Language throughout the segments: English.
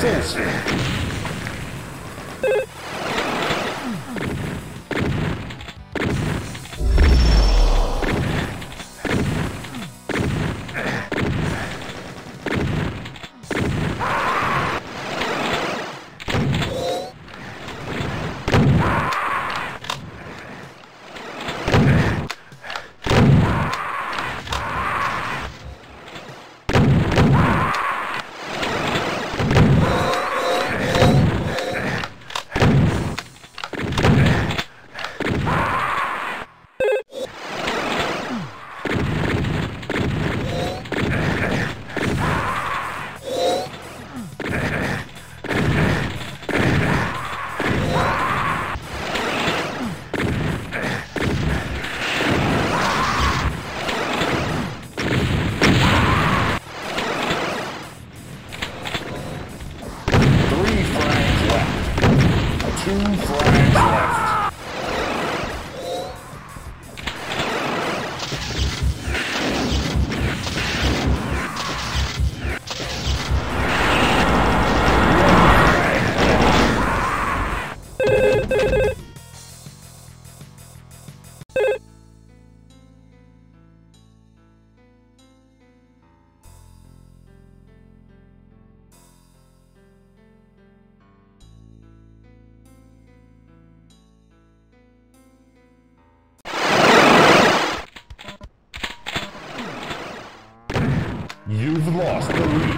success. You've lost the lead.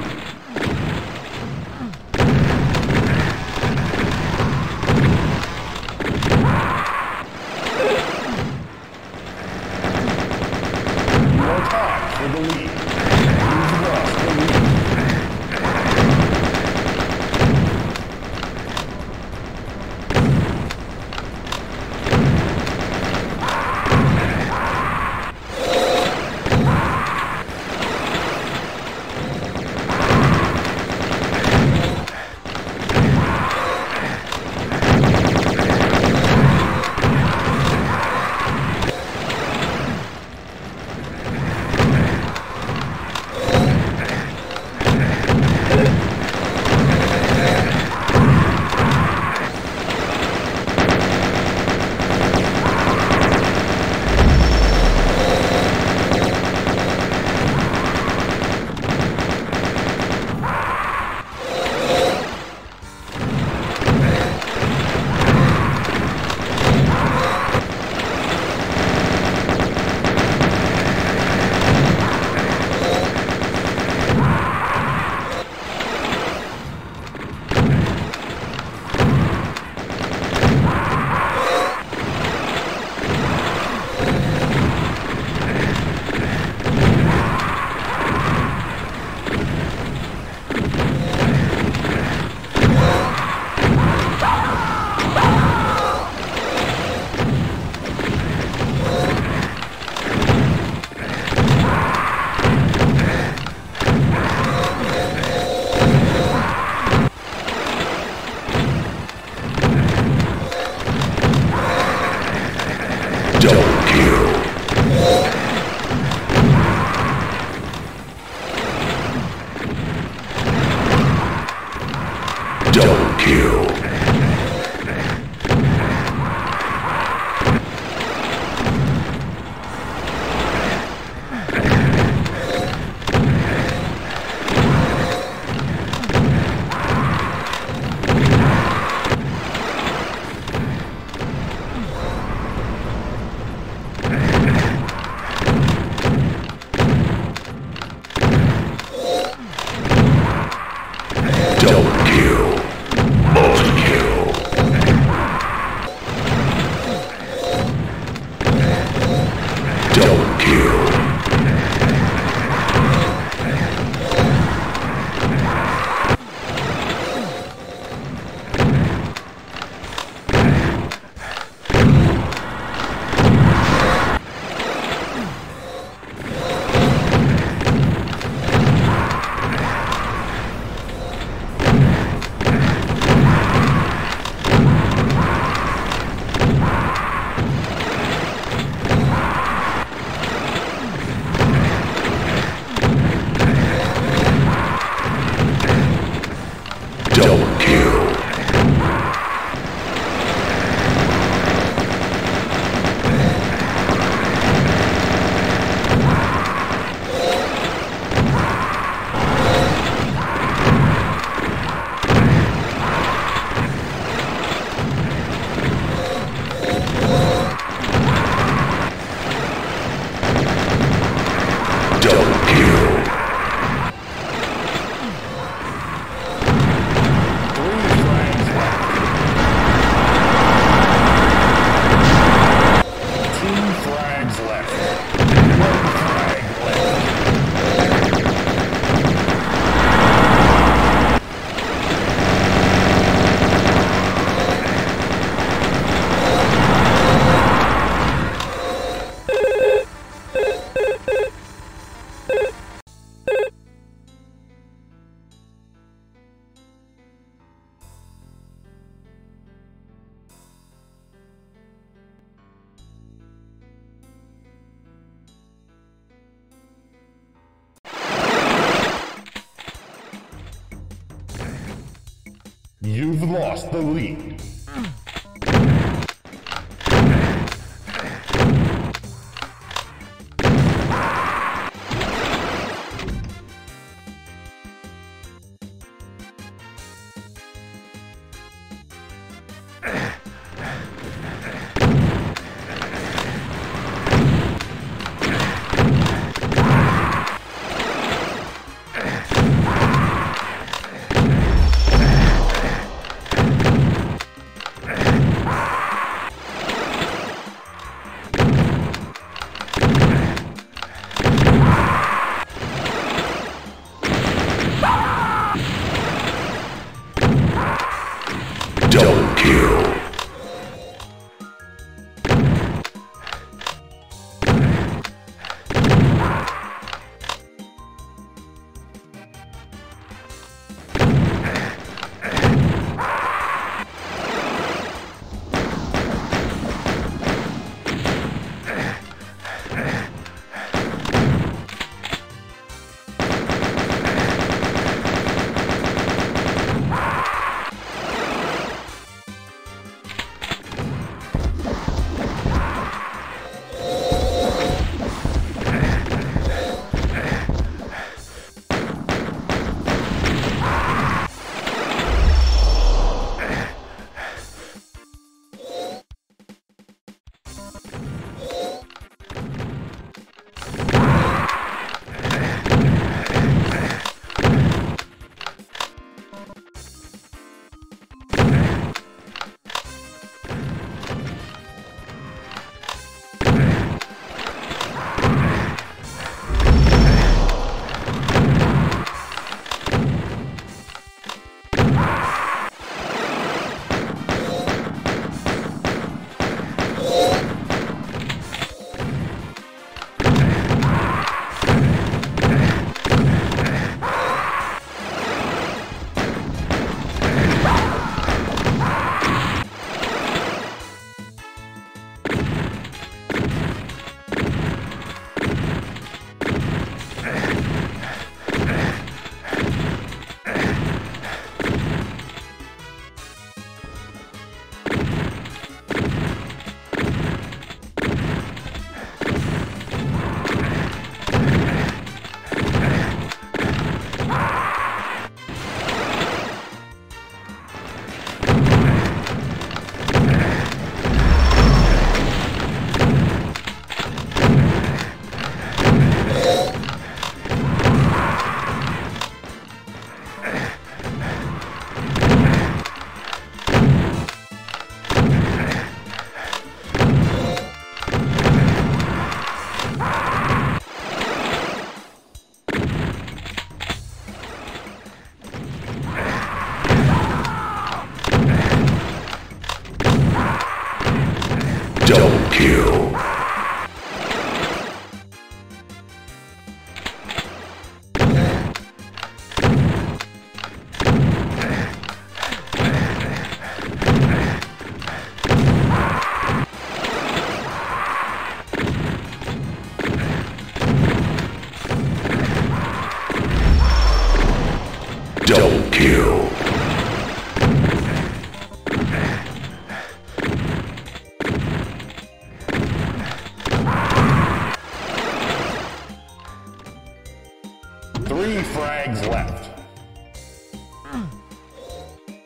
You've lost the lead.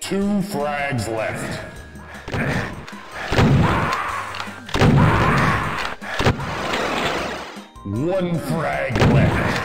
Two frags left. One frag left.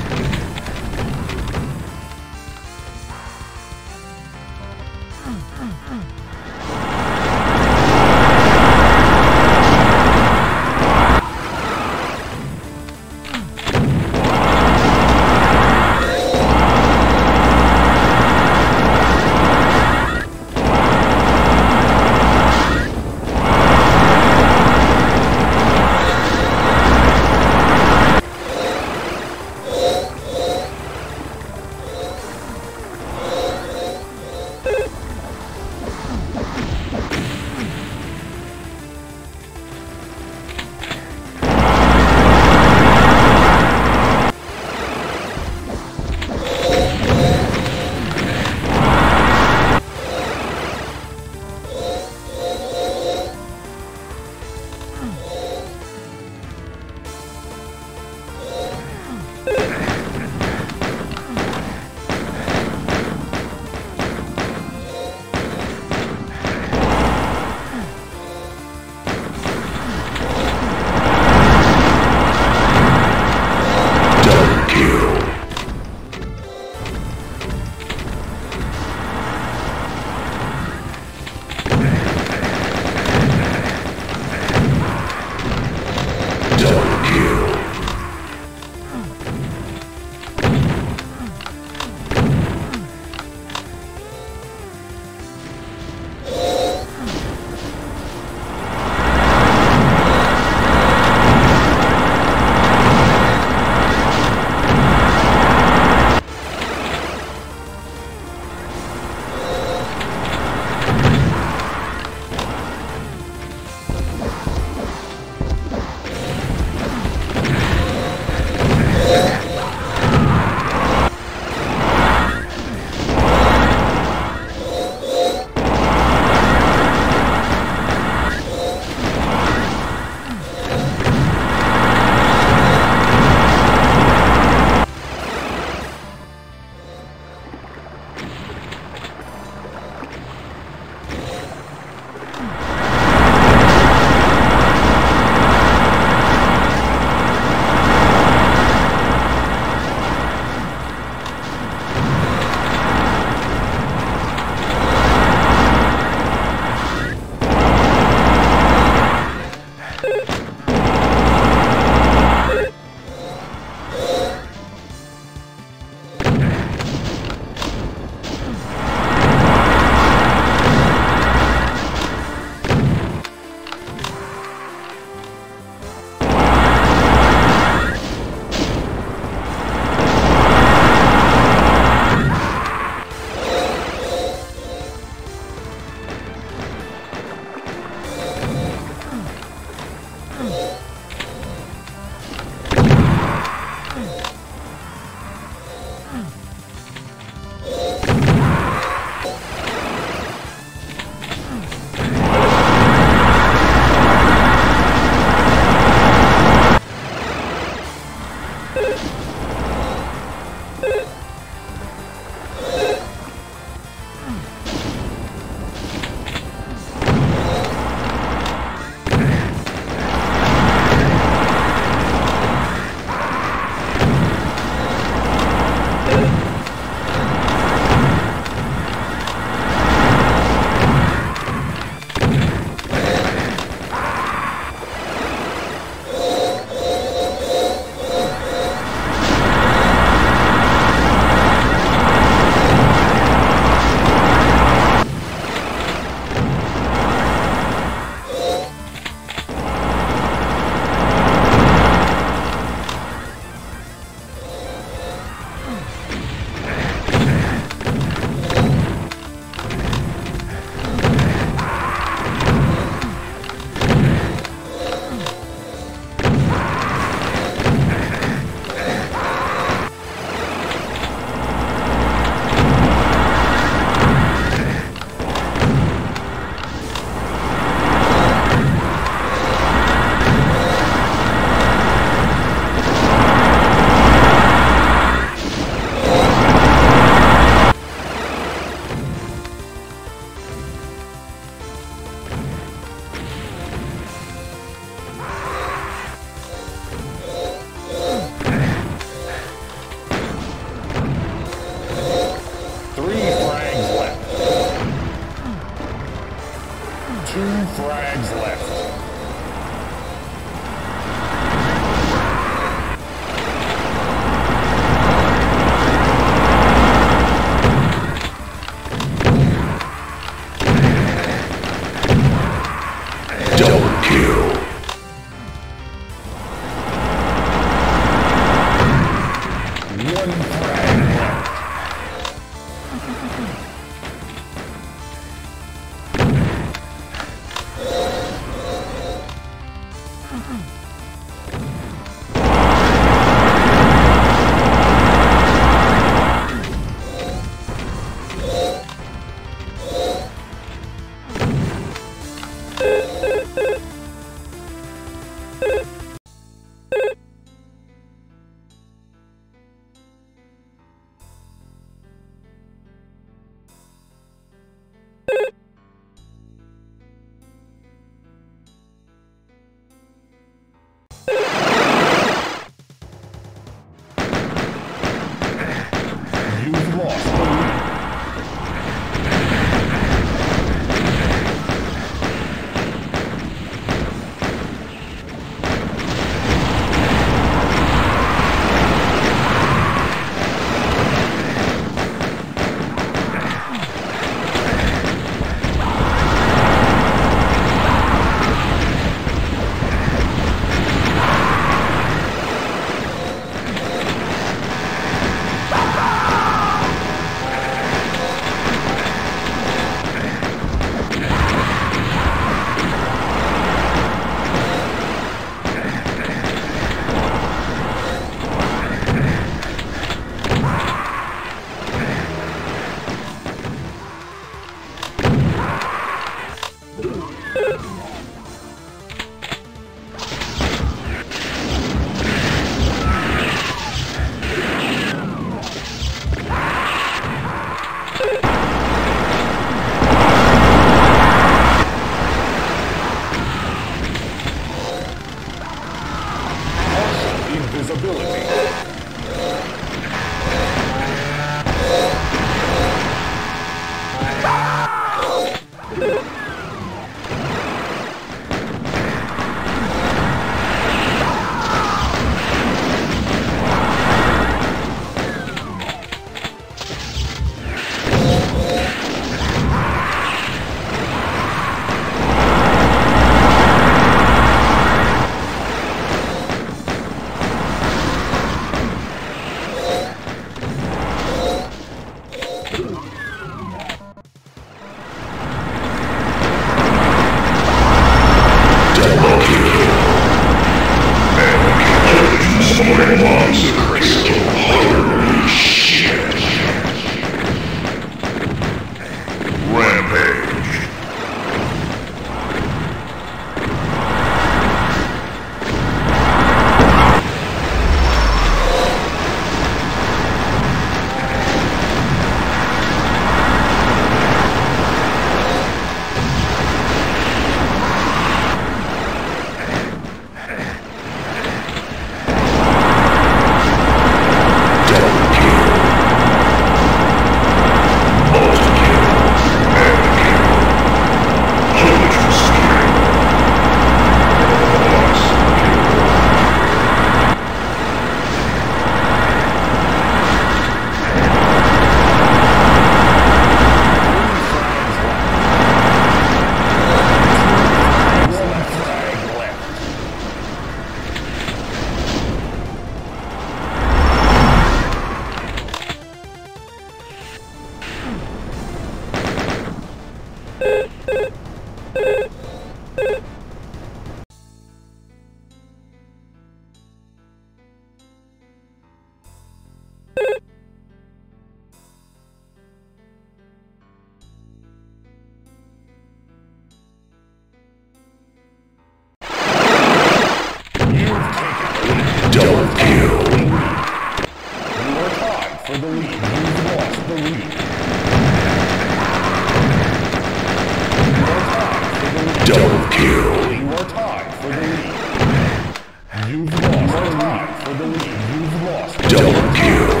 Double kill.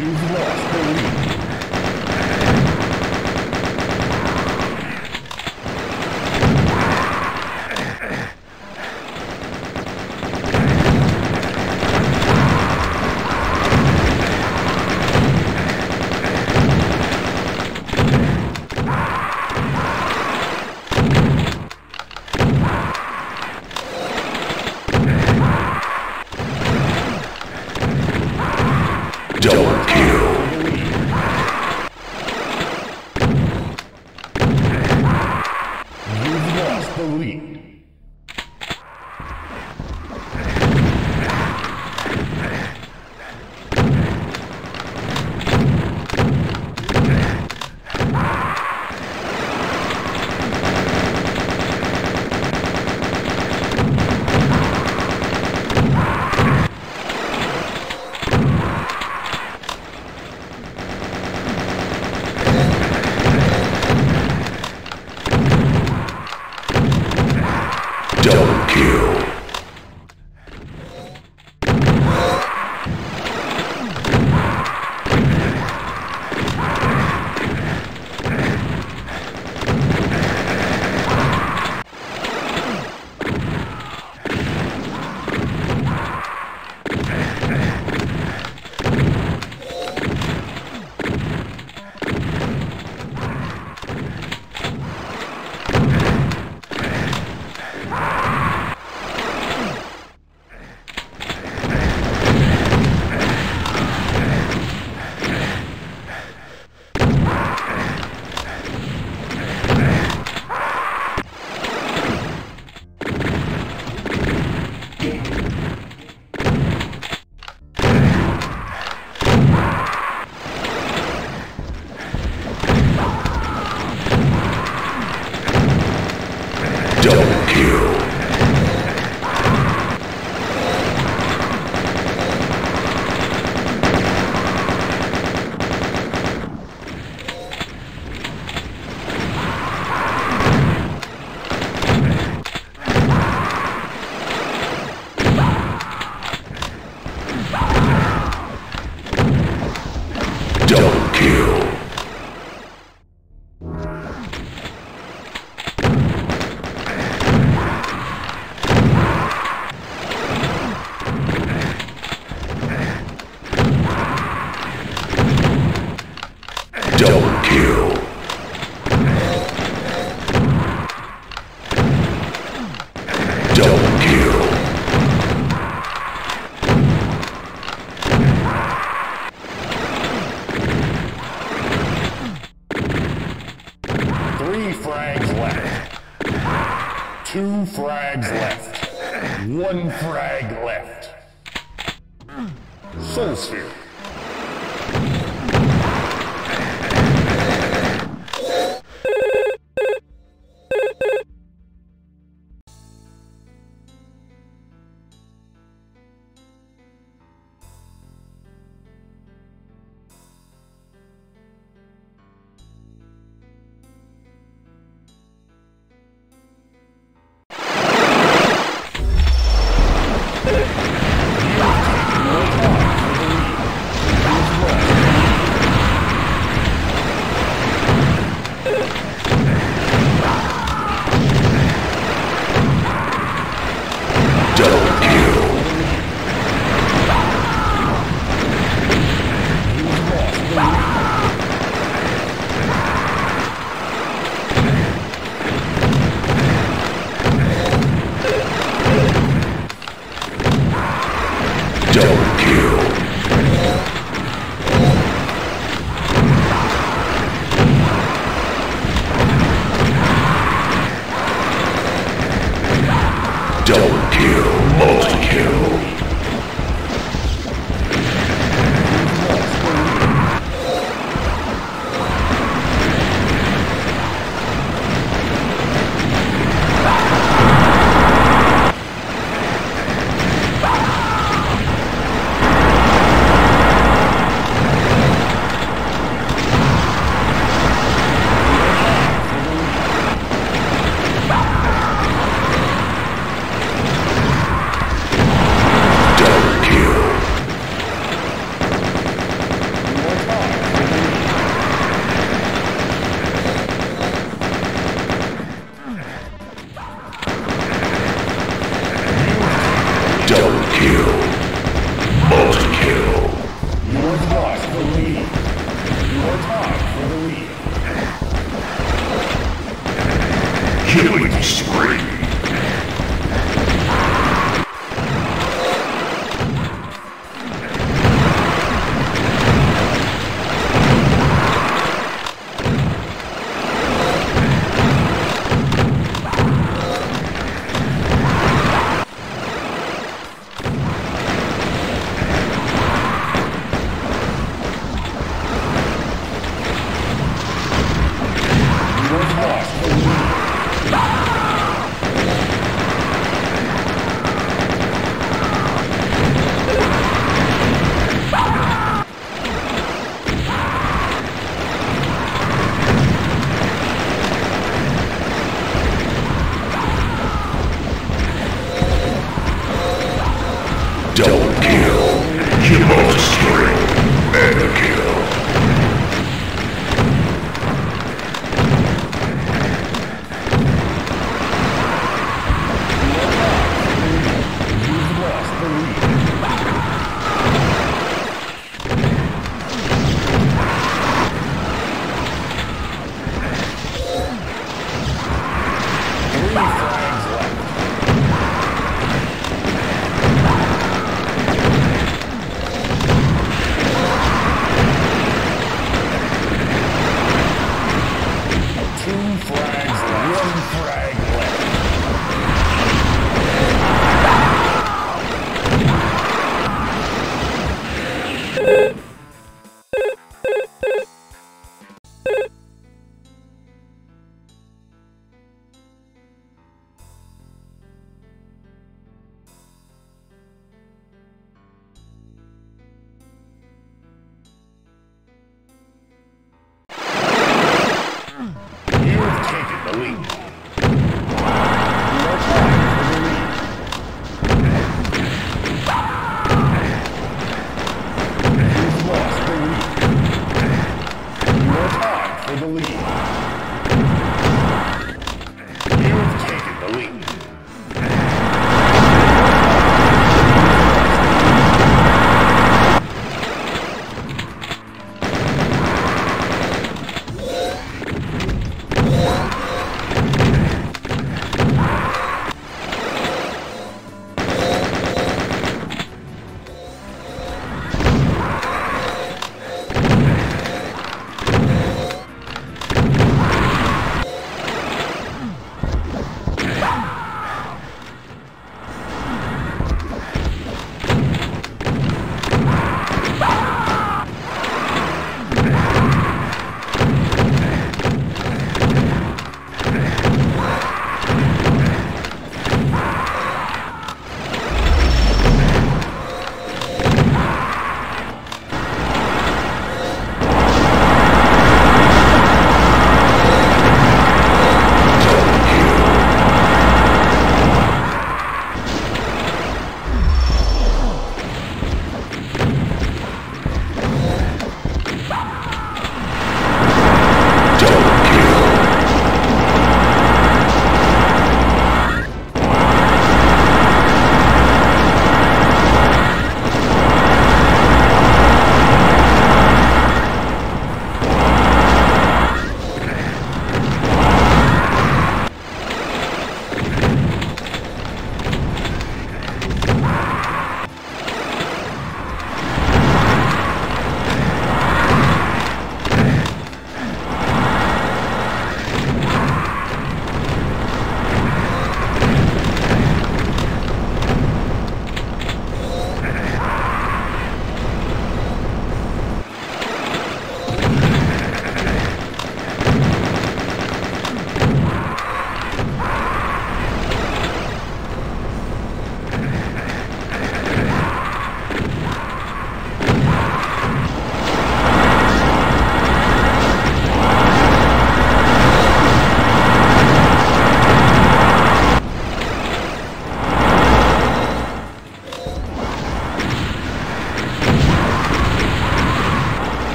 You've lost the Kill. Multi-kill. Your time for the lead. Your time for the lead. Killing spree.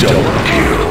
Double kill.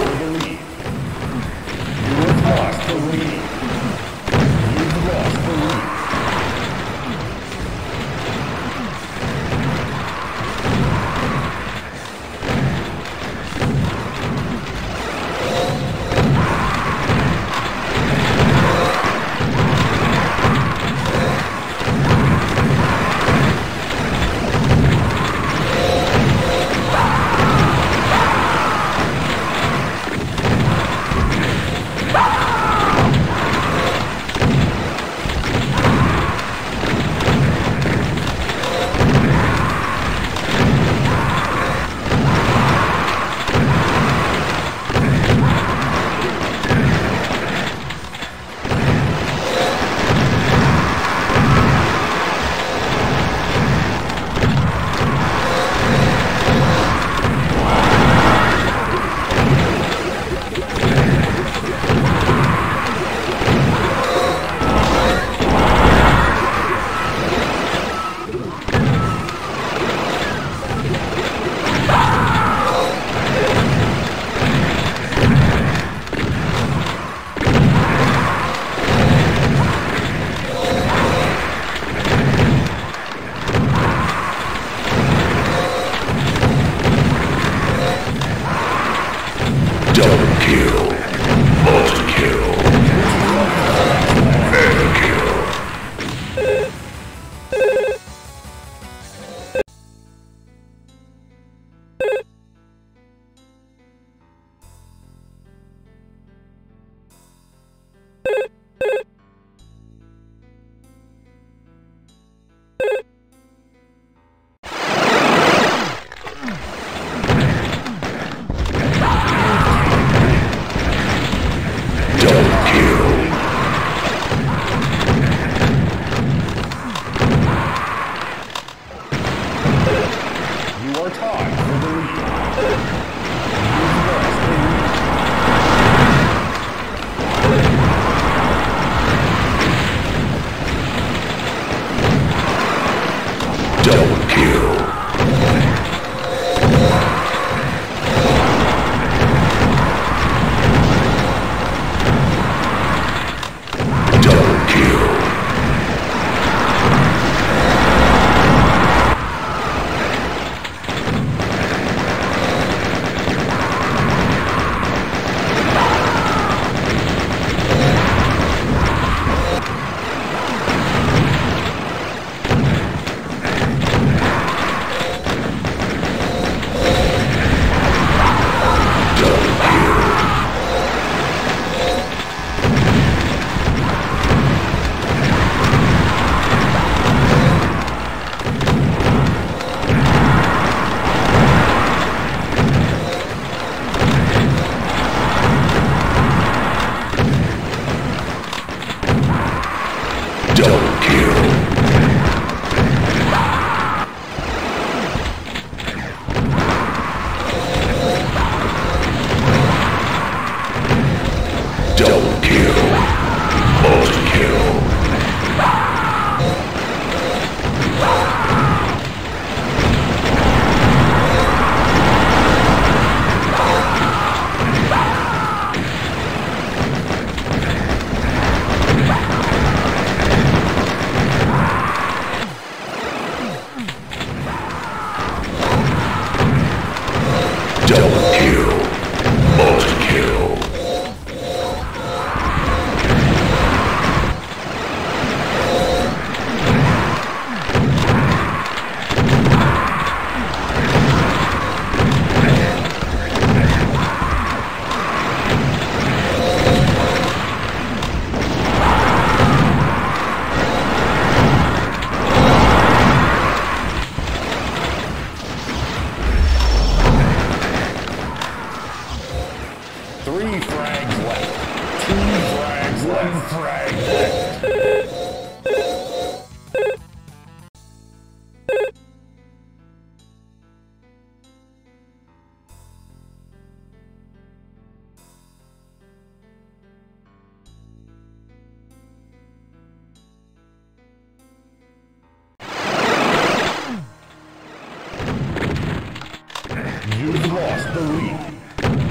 You've lost the lead.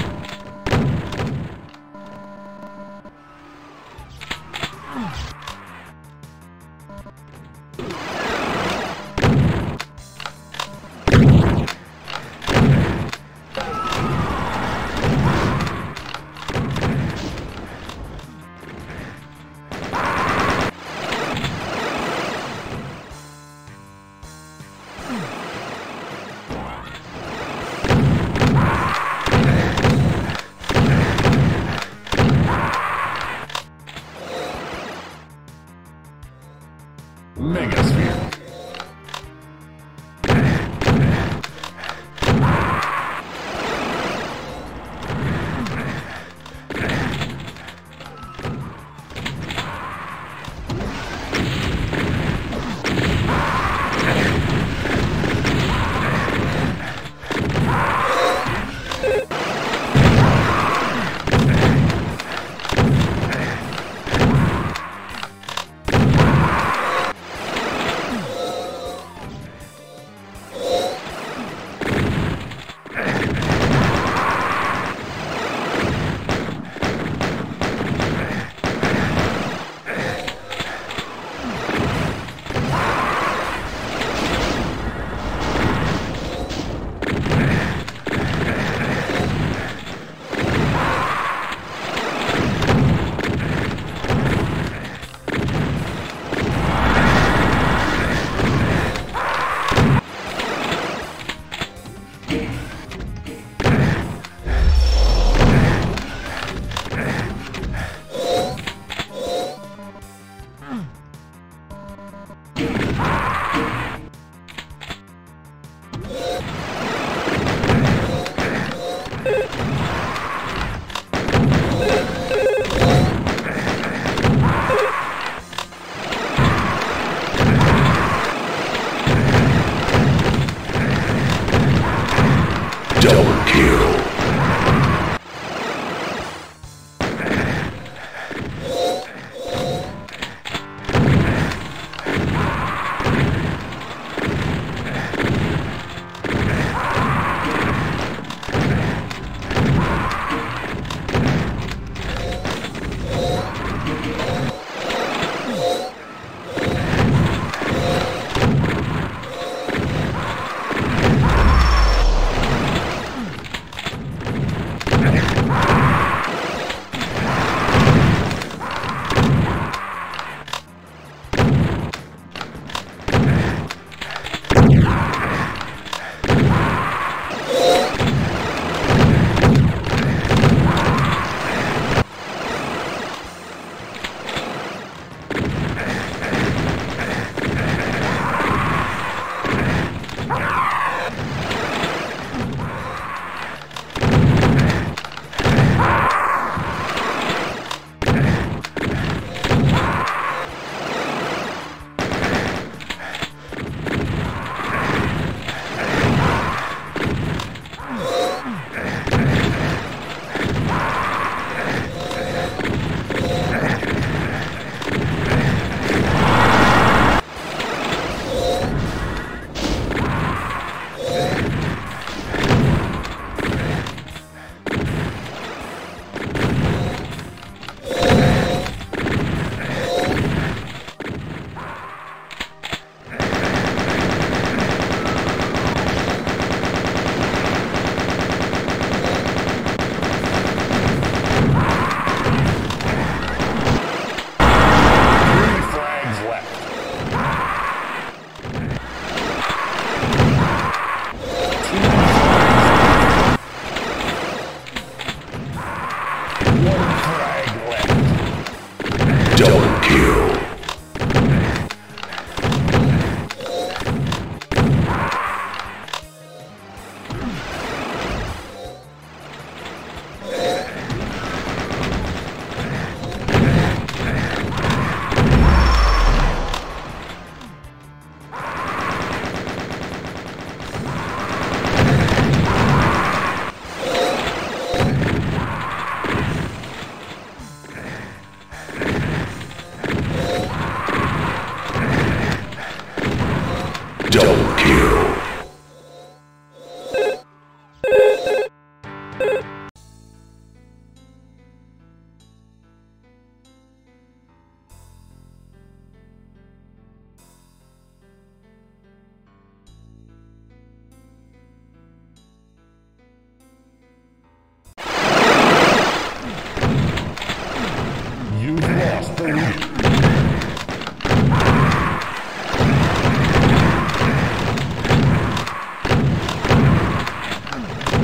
Double kill.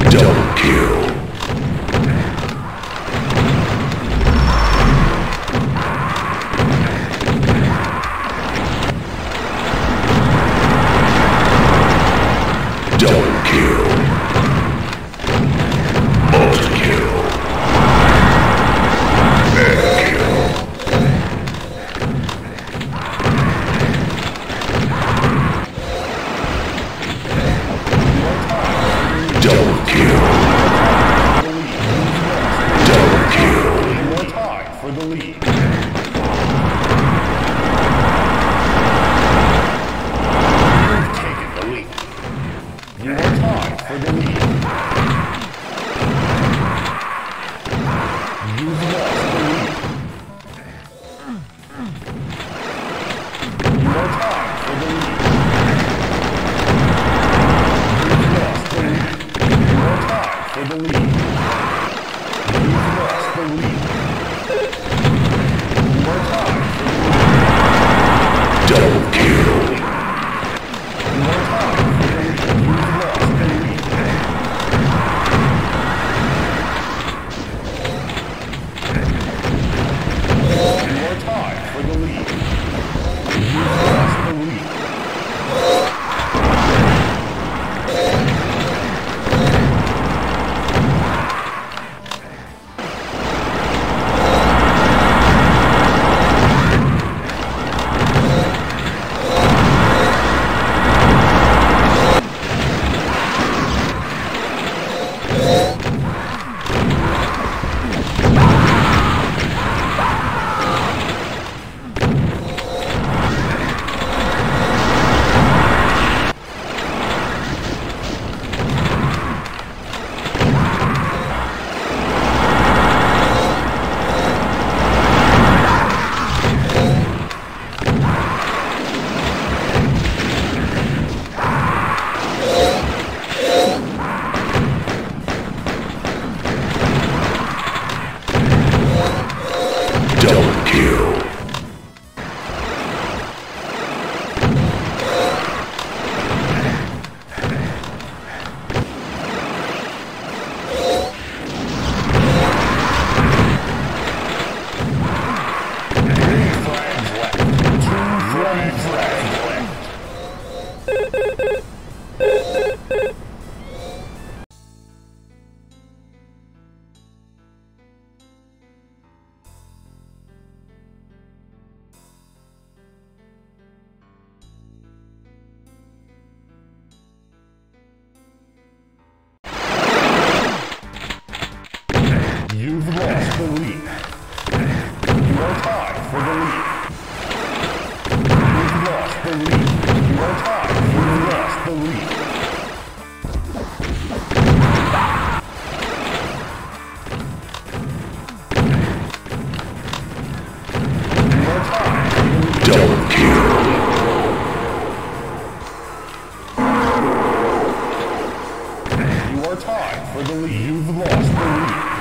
Double kill. You lost the lead. are tied for the lead. You've lost the lead.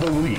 The lead.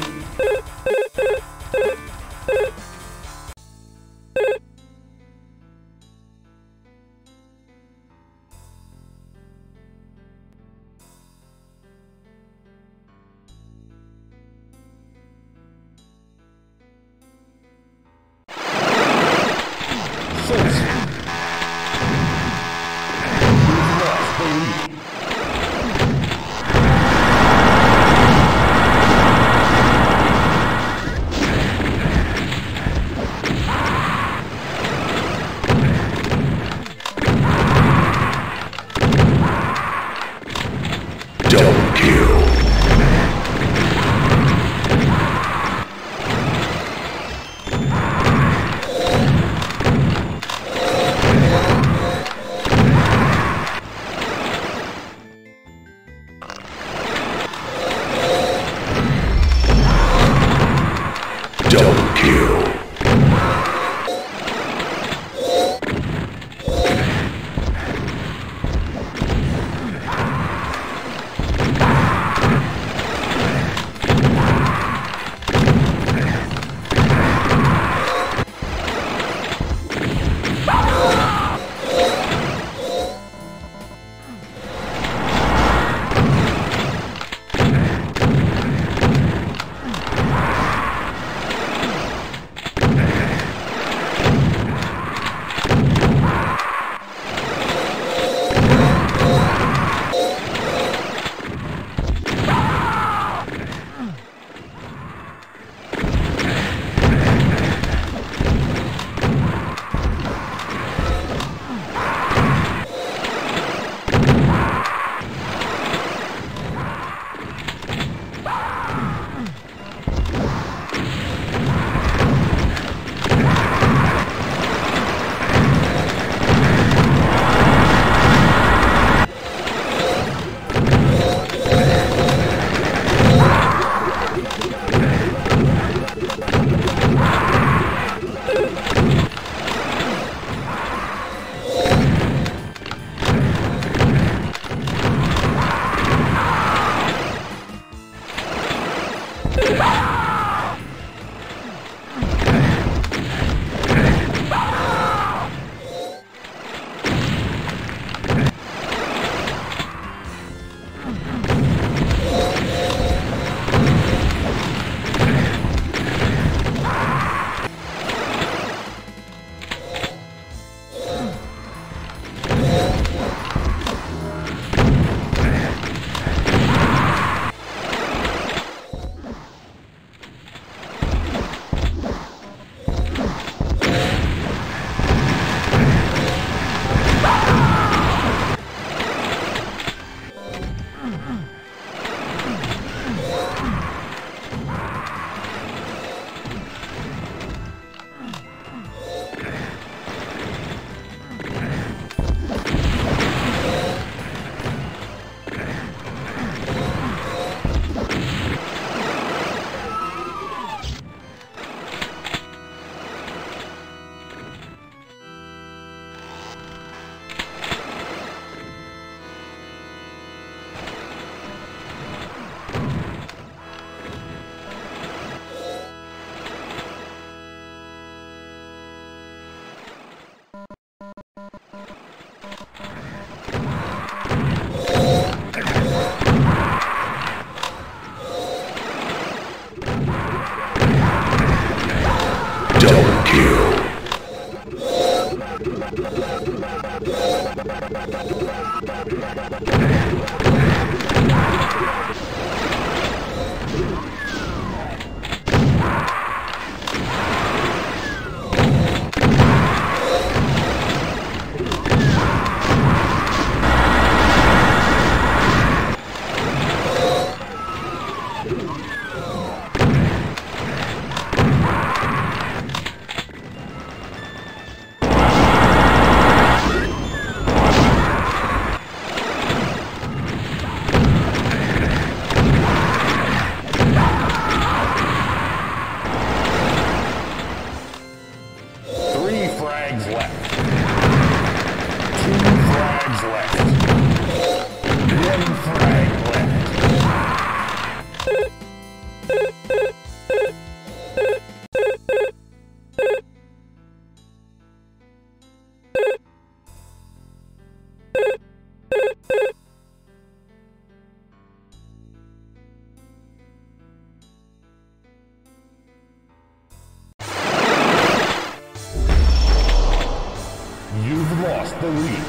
You've lost the lead.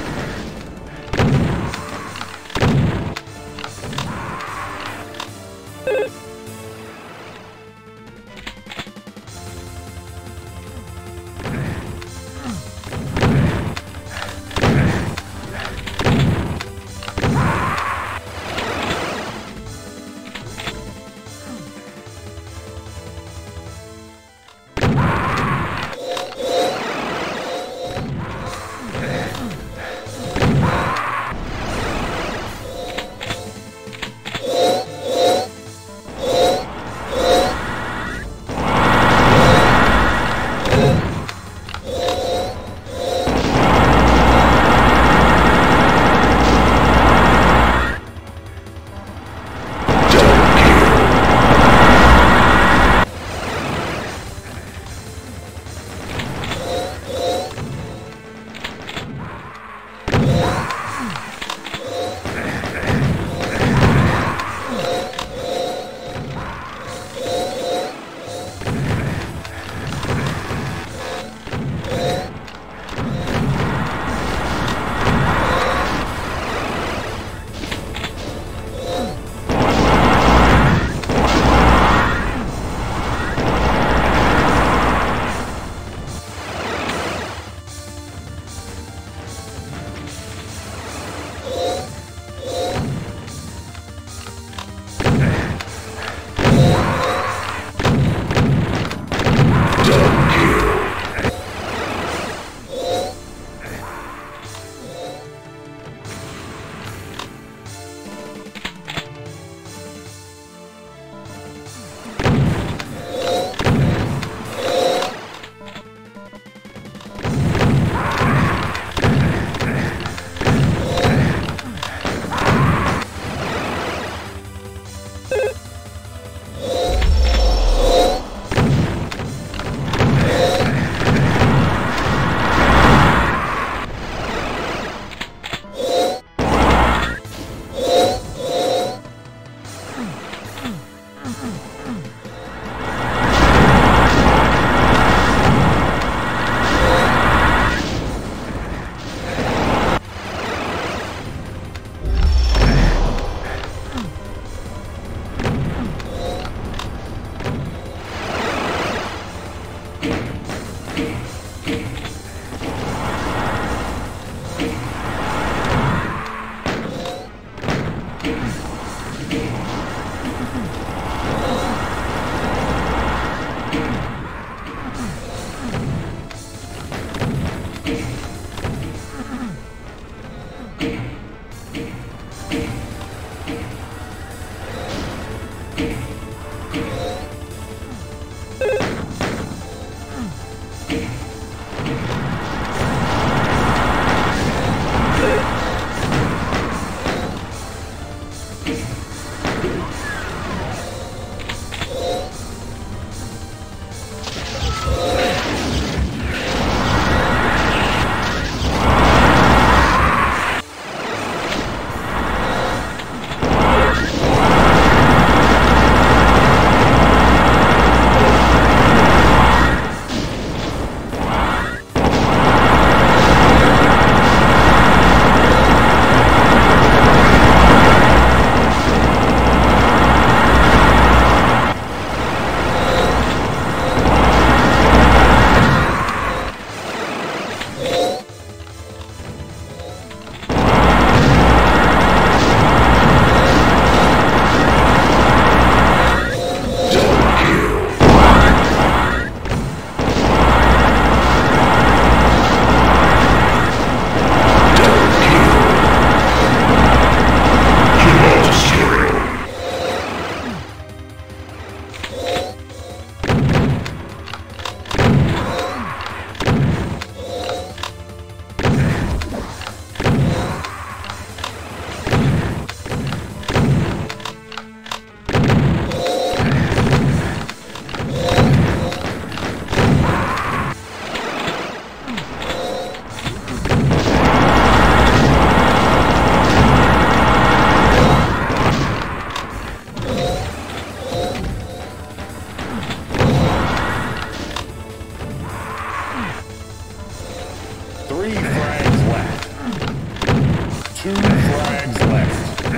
3 frags left. 2 frags left.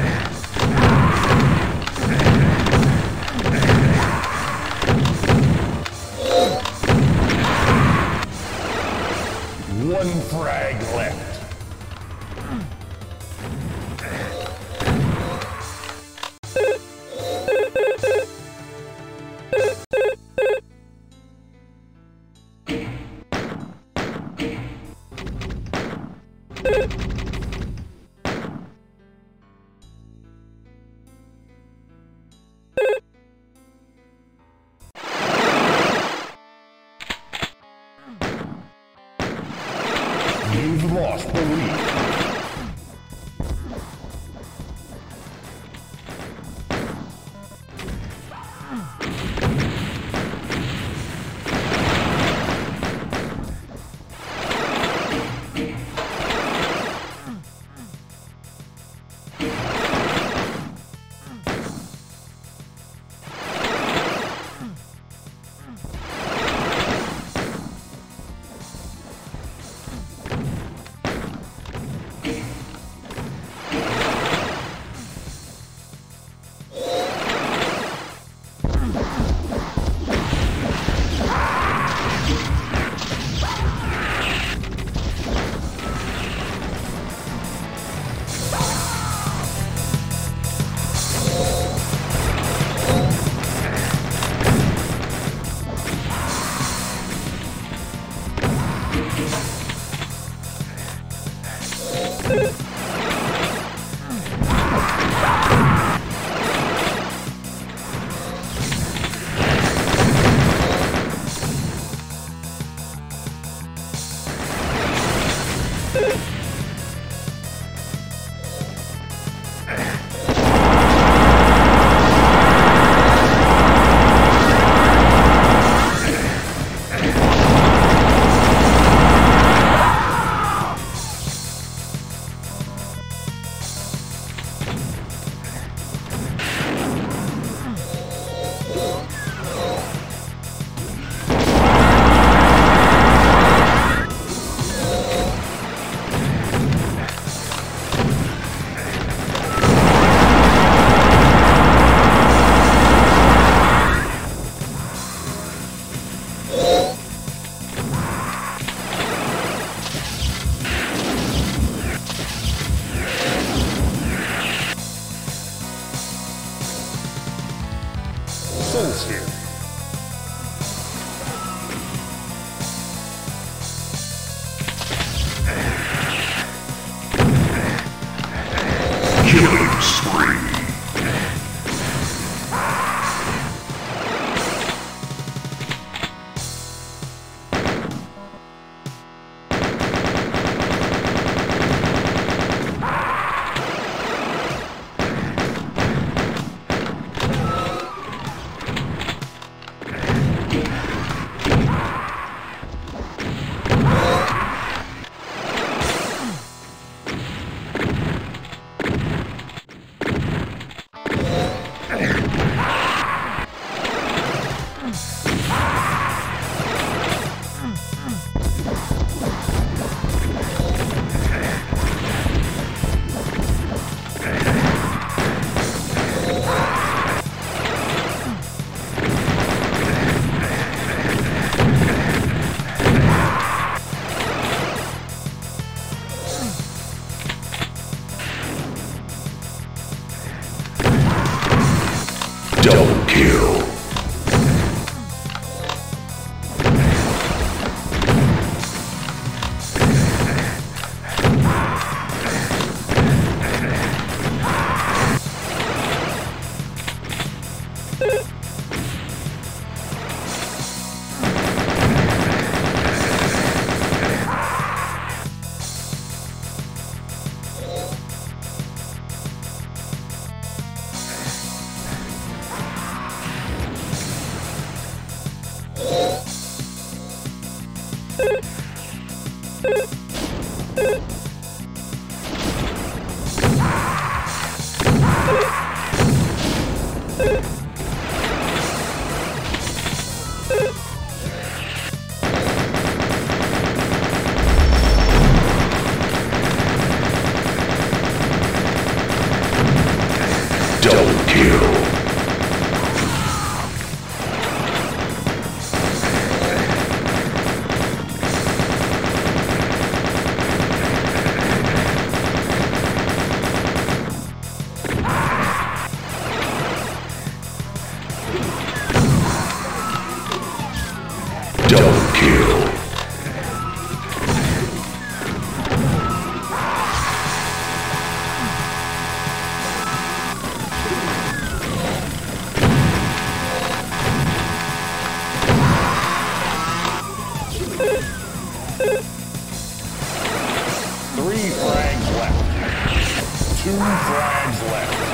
One frag left. You've lost the lead. Killing spree. Double kill. 2 frags left. 1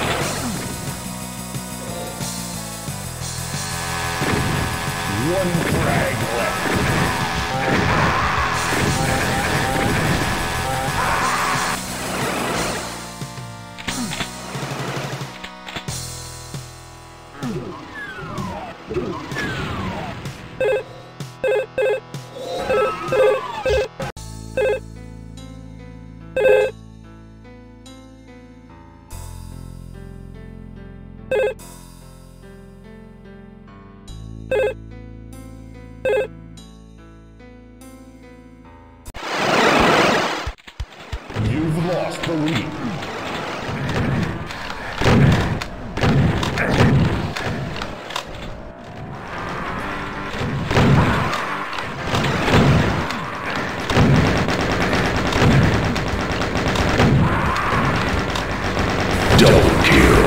frag left. You've lost the lead. Double kill.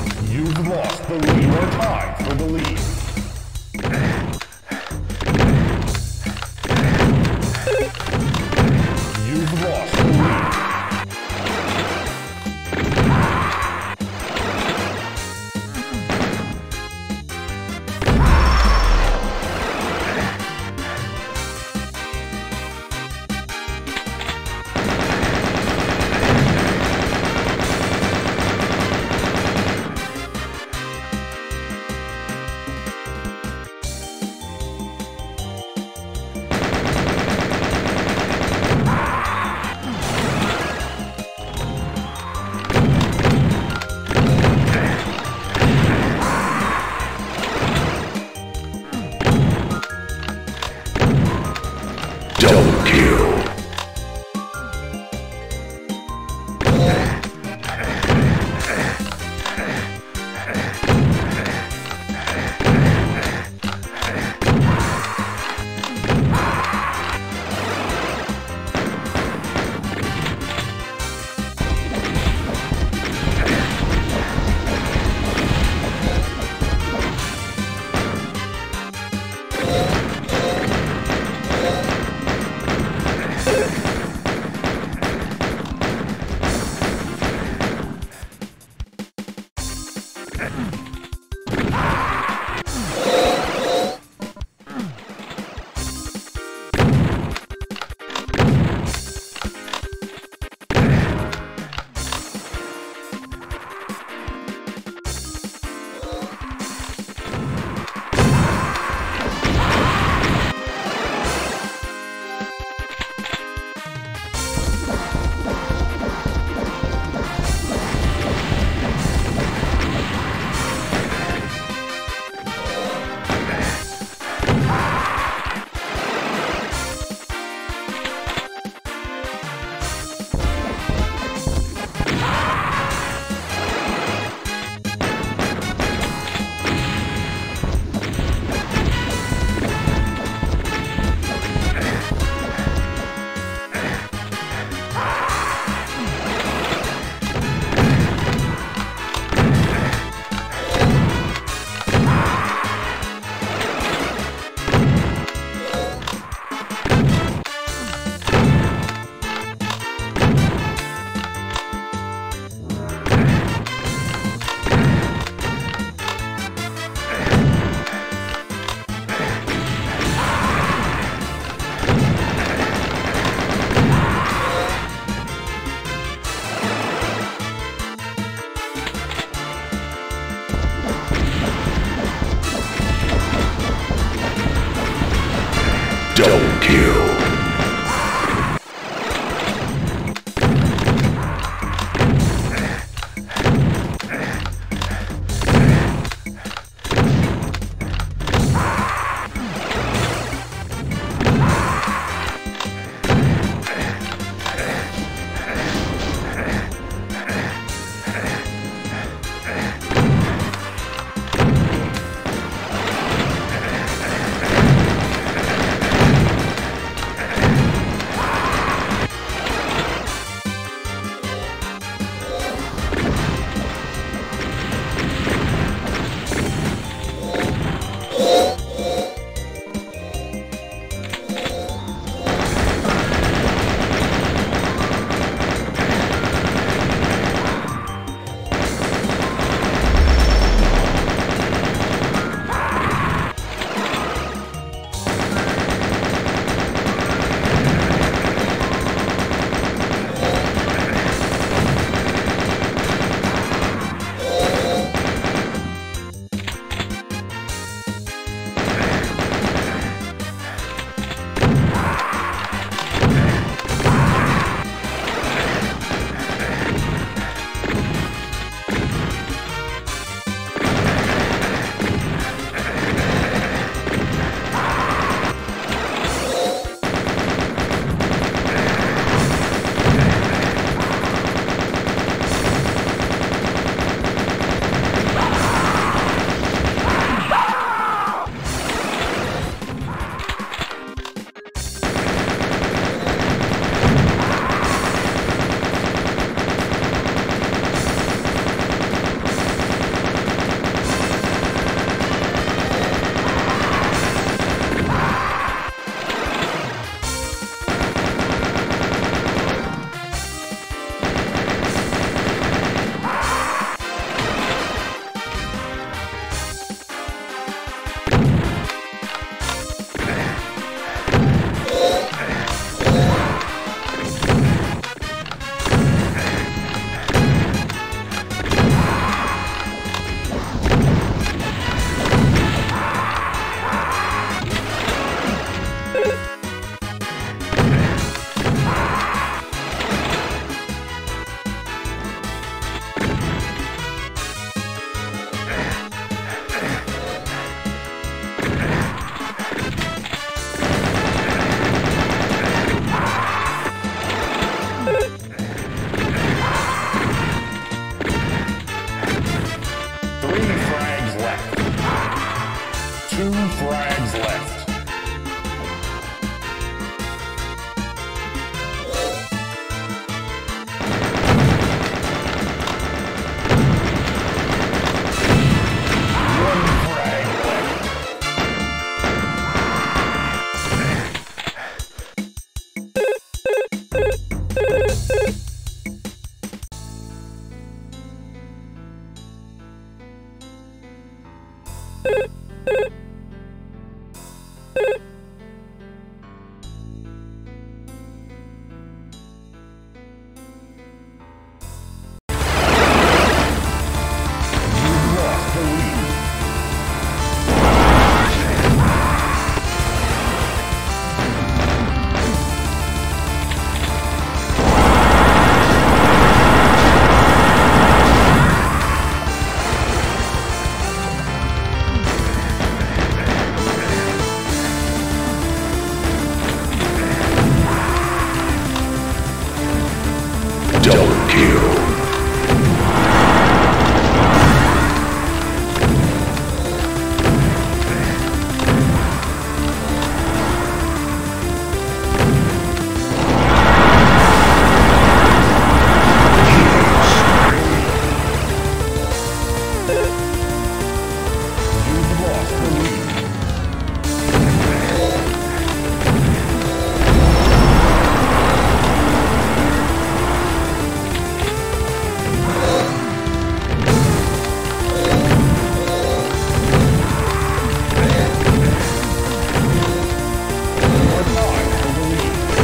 You've lost the lead. You're tied for the lead. You've lost the lead.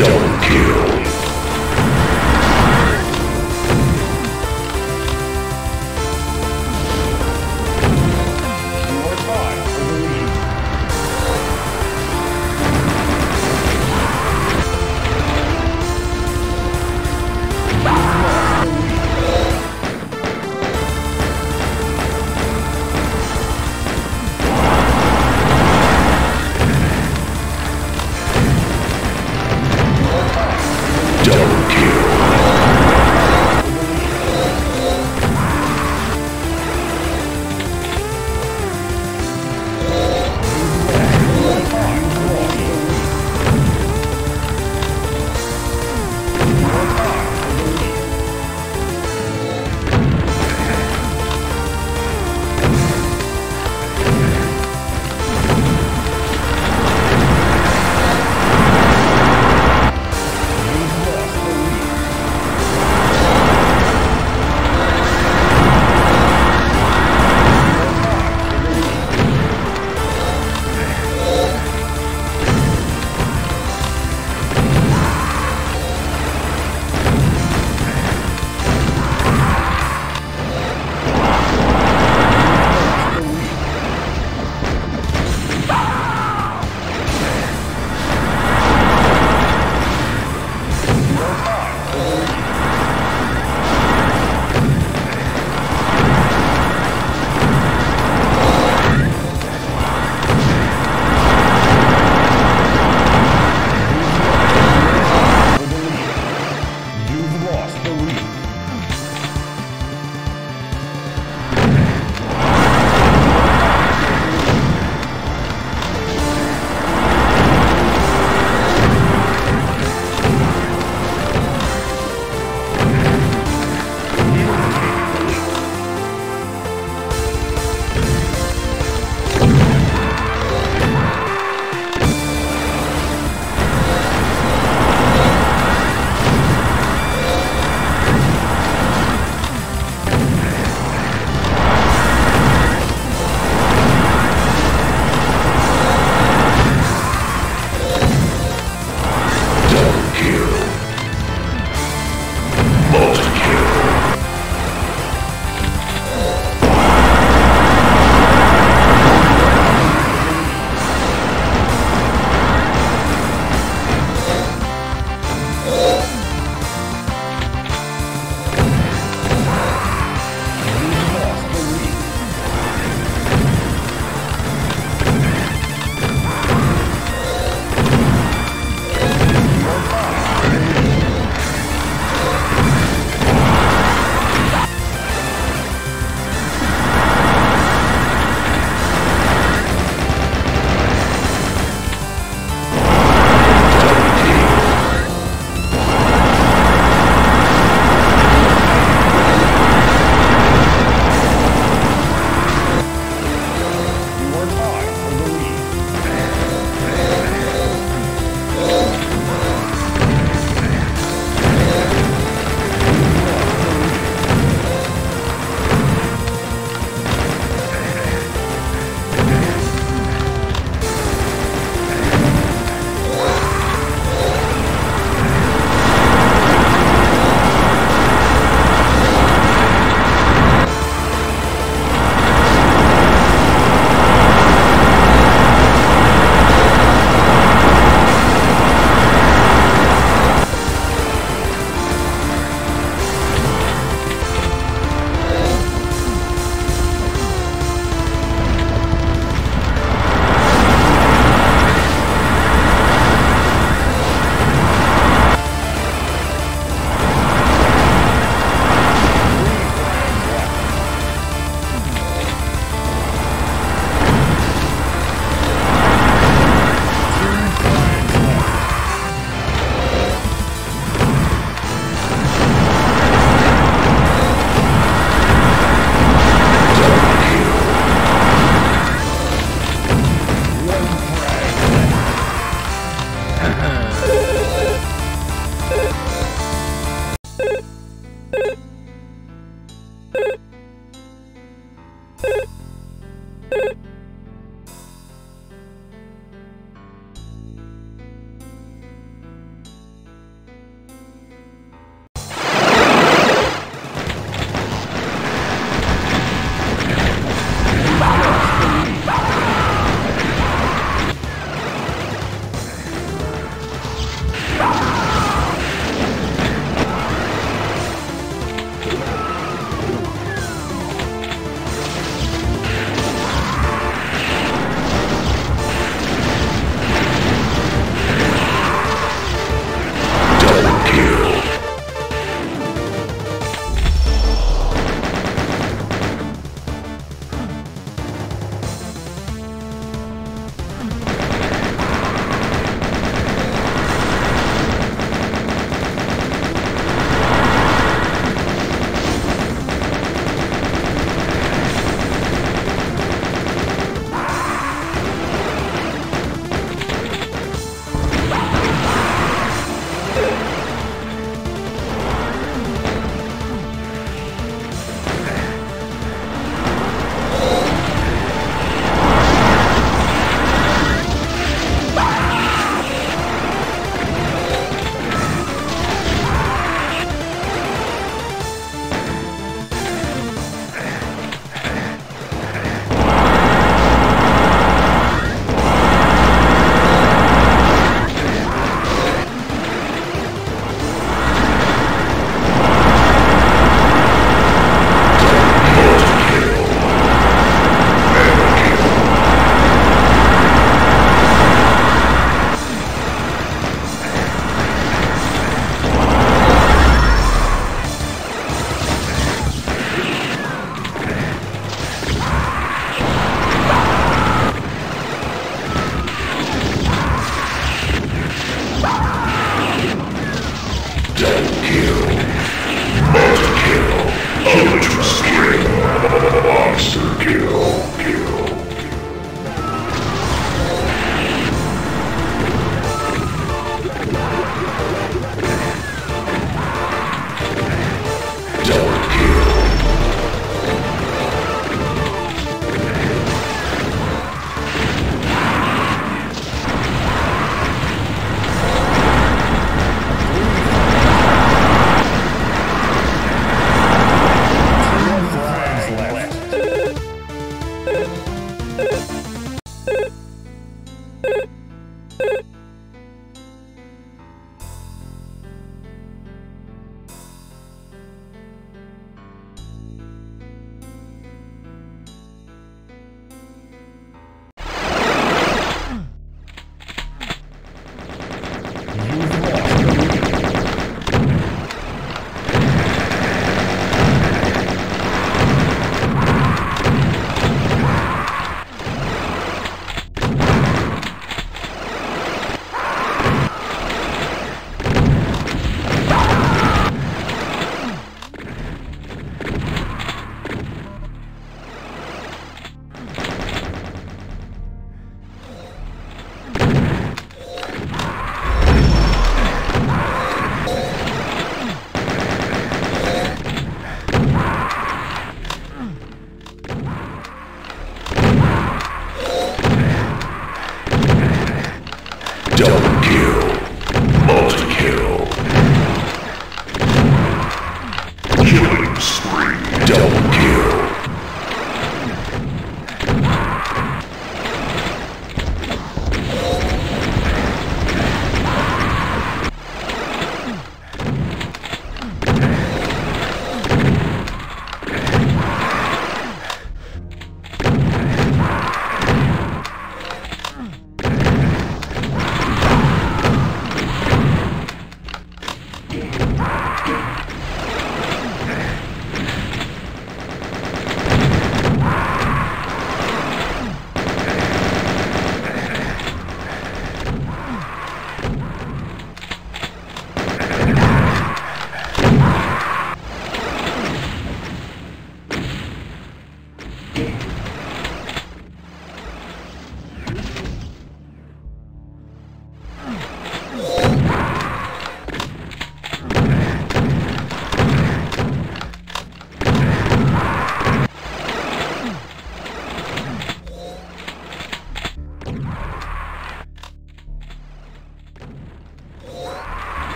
Double kill.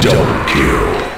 Double kill.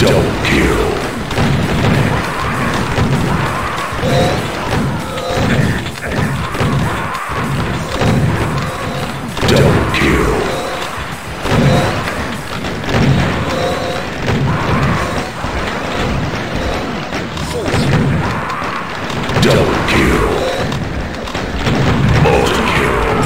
Double kill. Double kill. Double kill. Multi kill.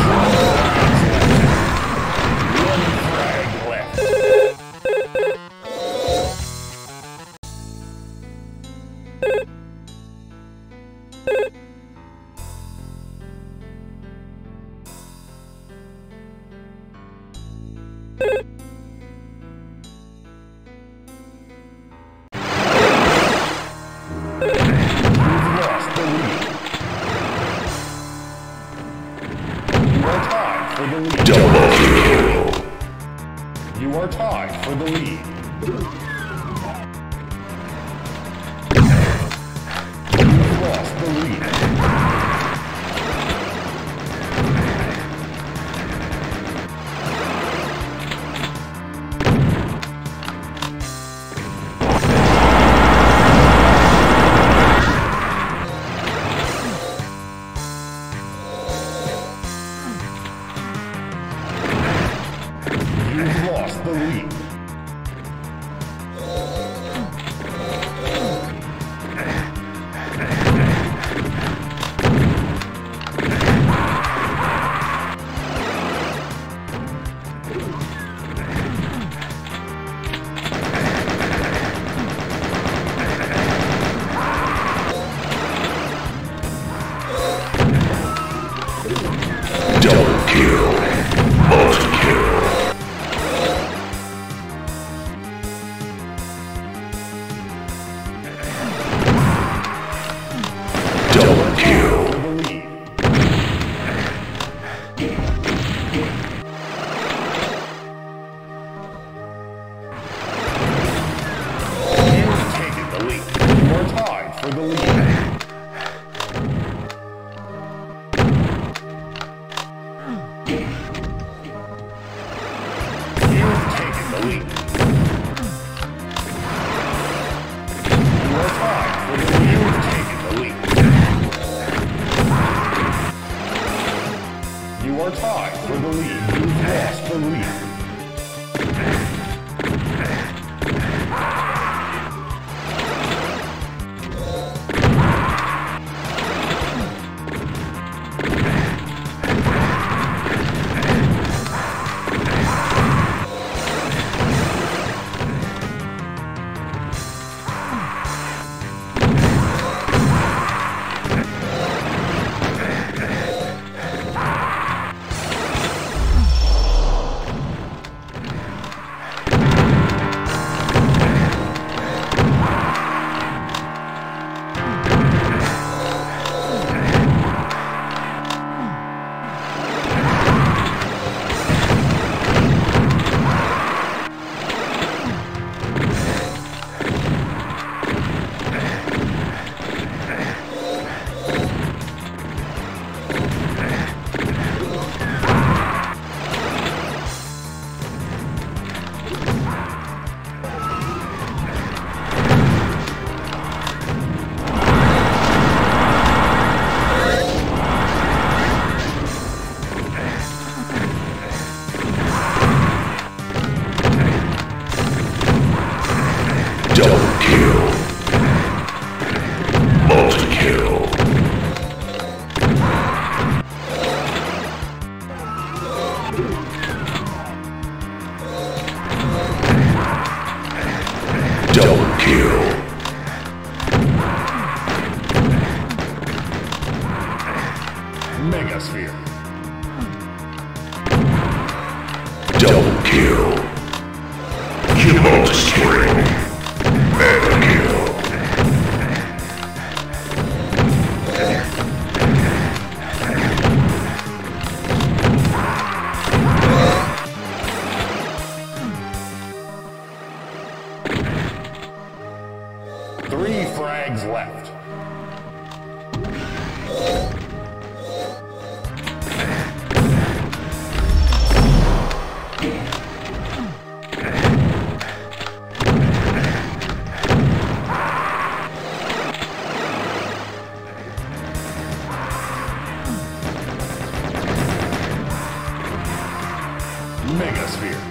Megasphere.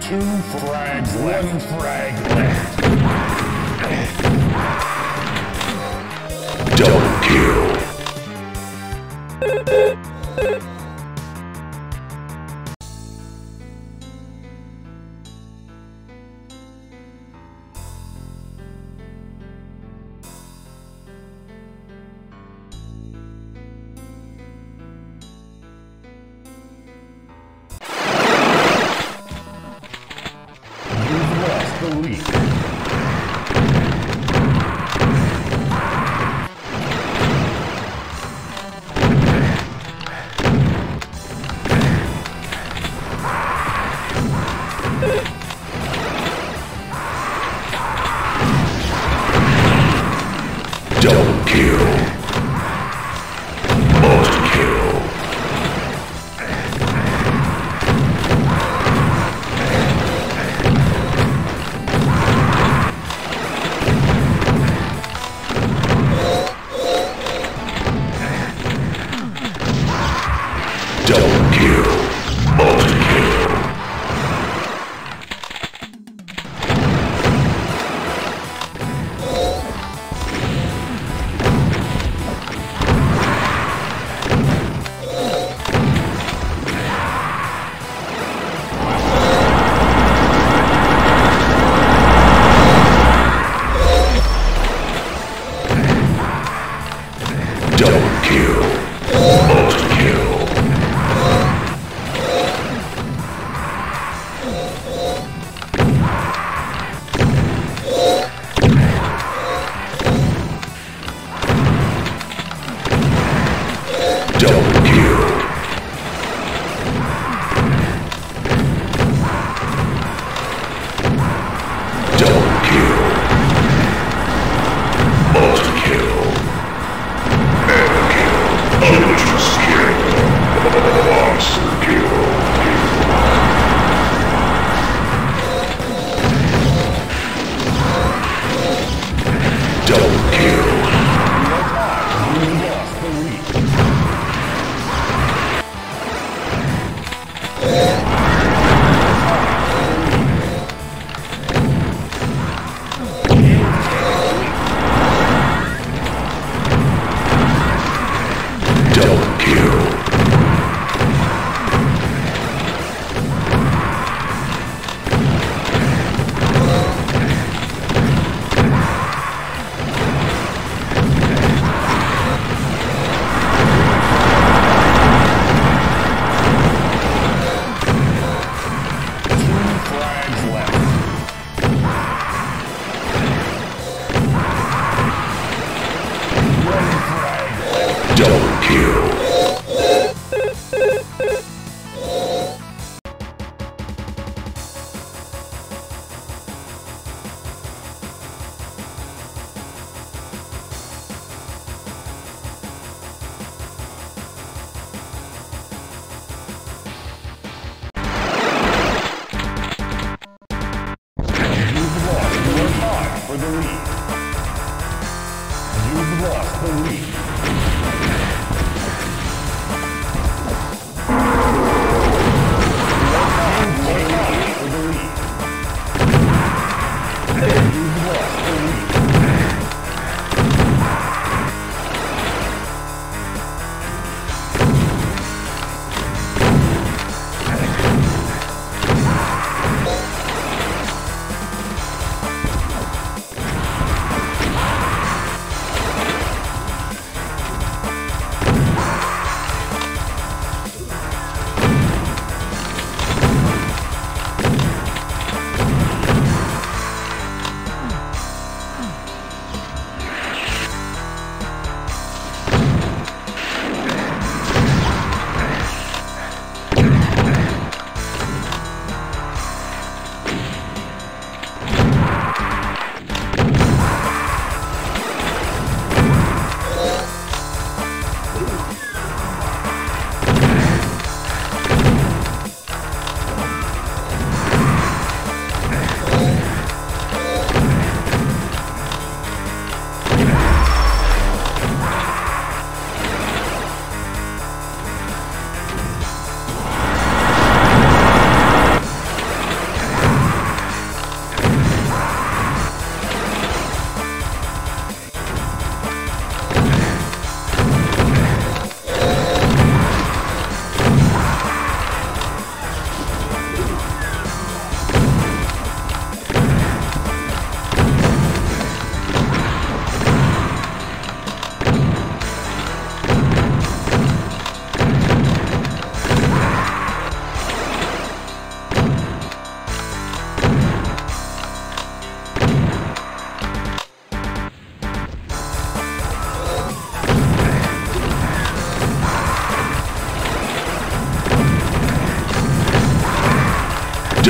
Two frags left. One frag left. Double kill.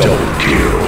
Double kill.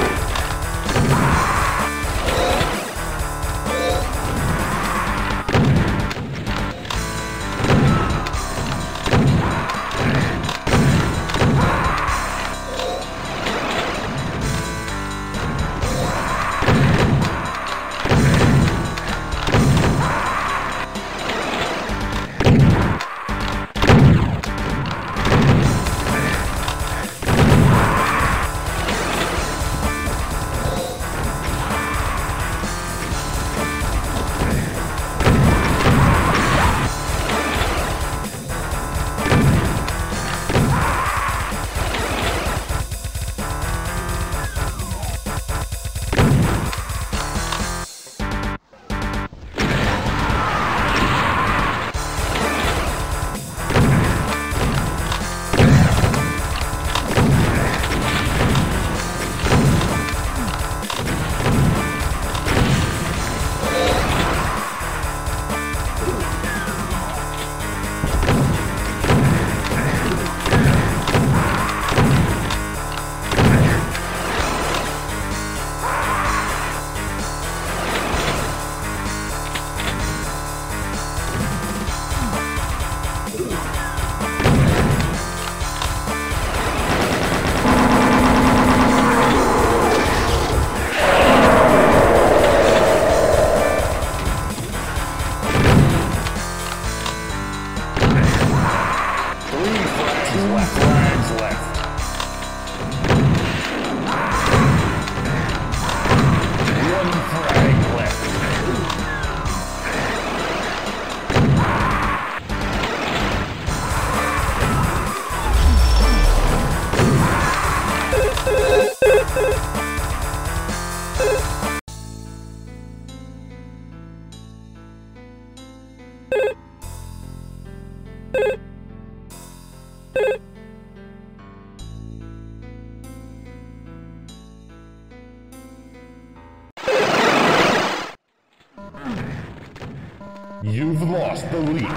You've lost the lead.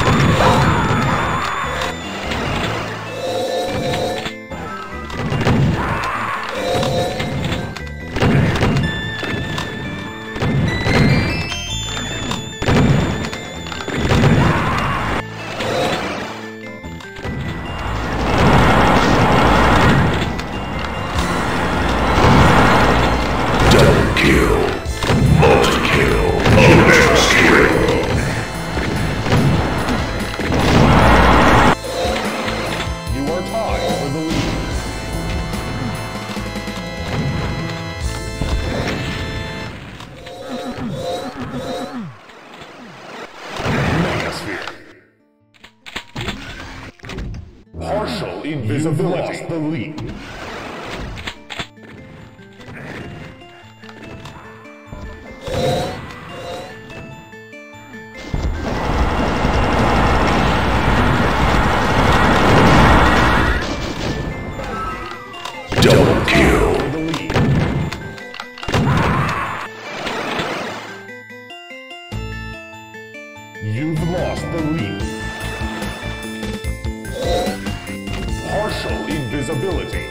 You've lost the lead. Double kill. You've lost the lead. Invisibility.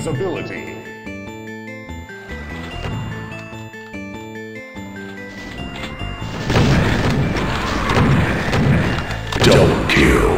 visibility. Double kill.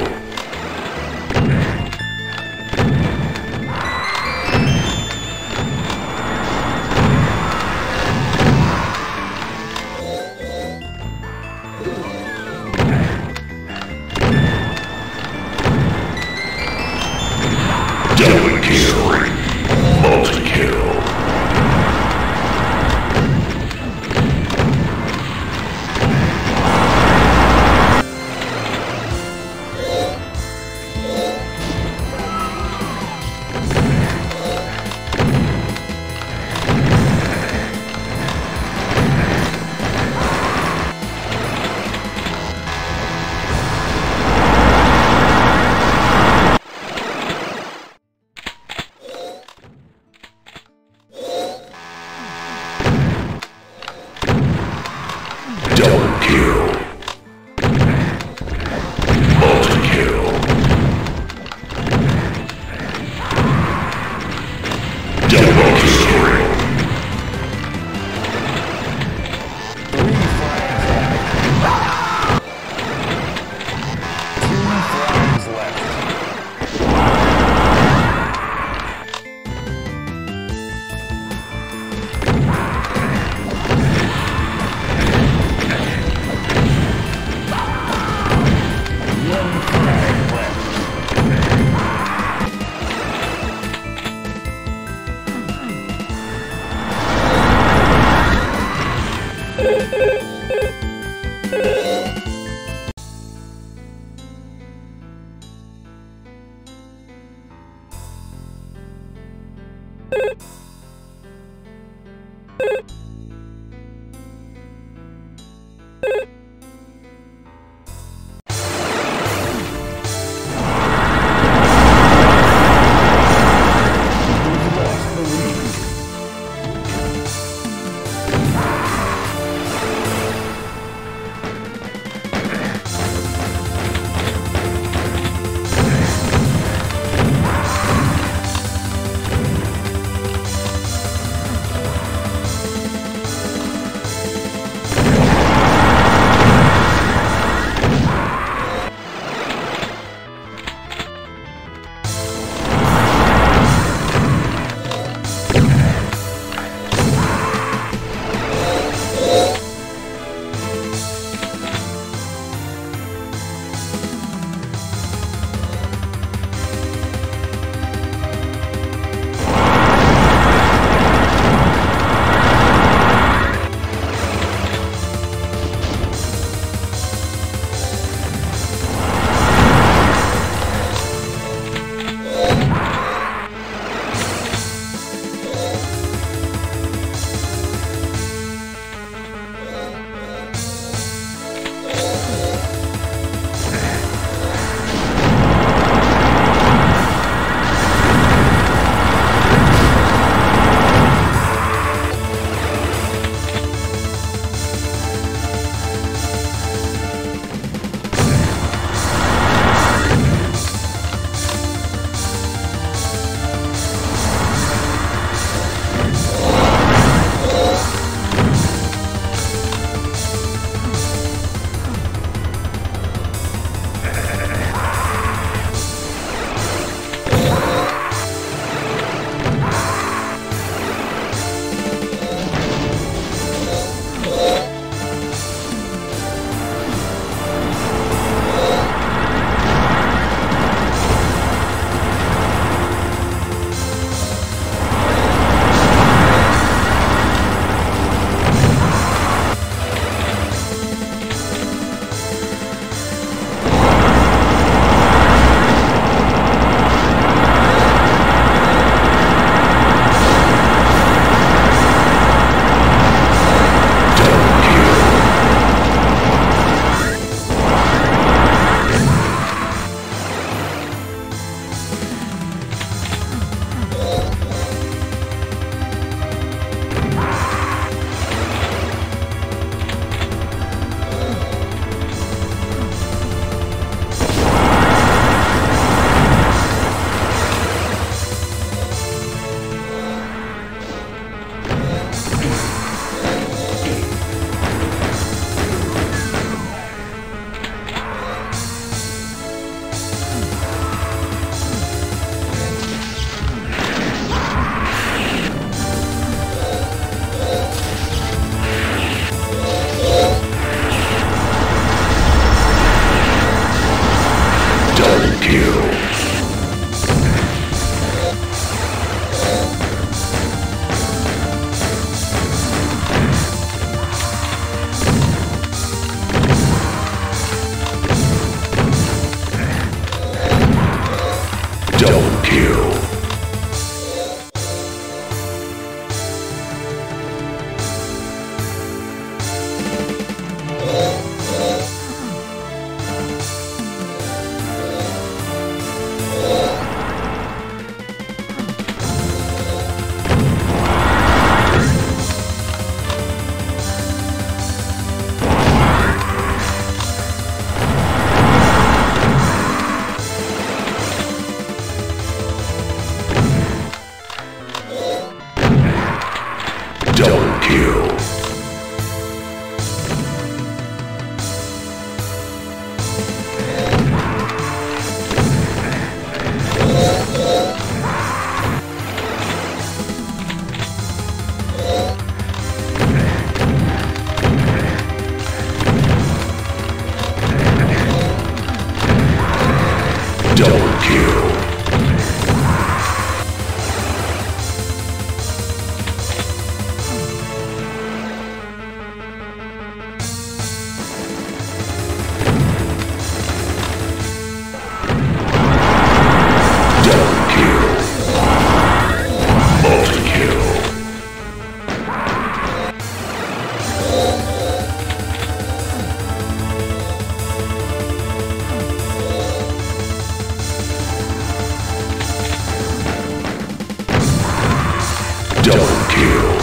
Double kill.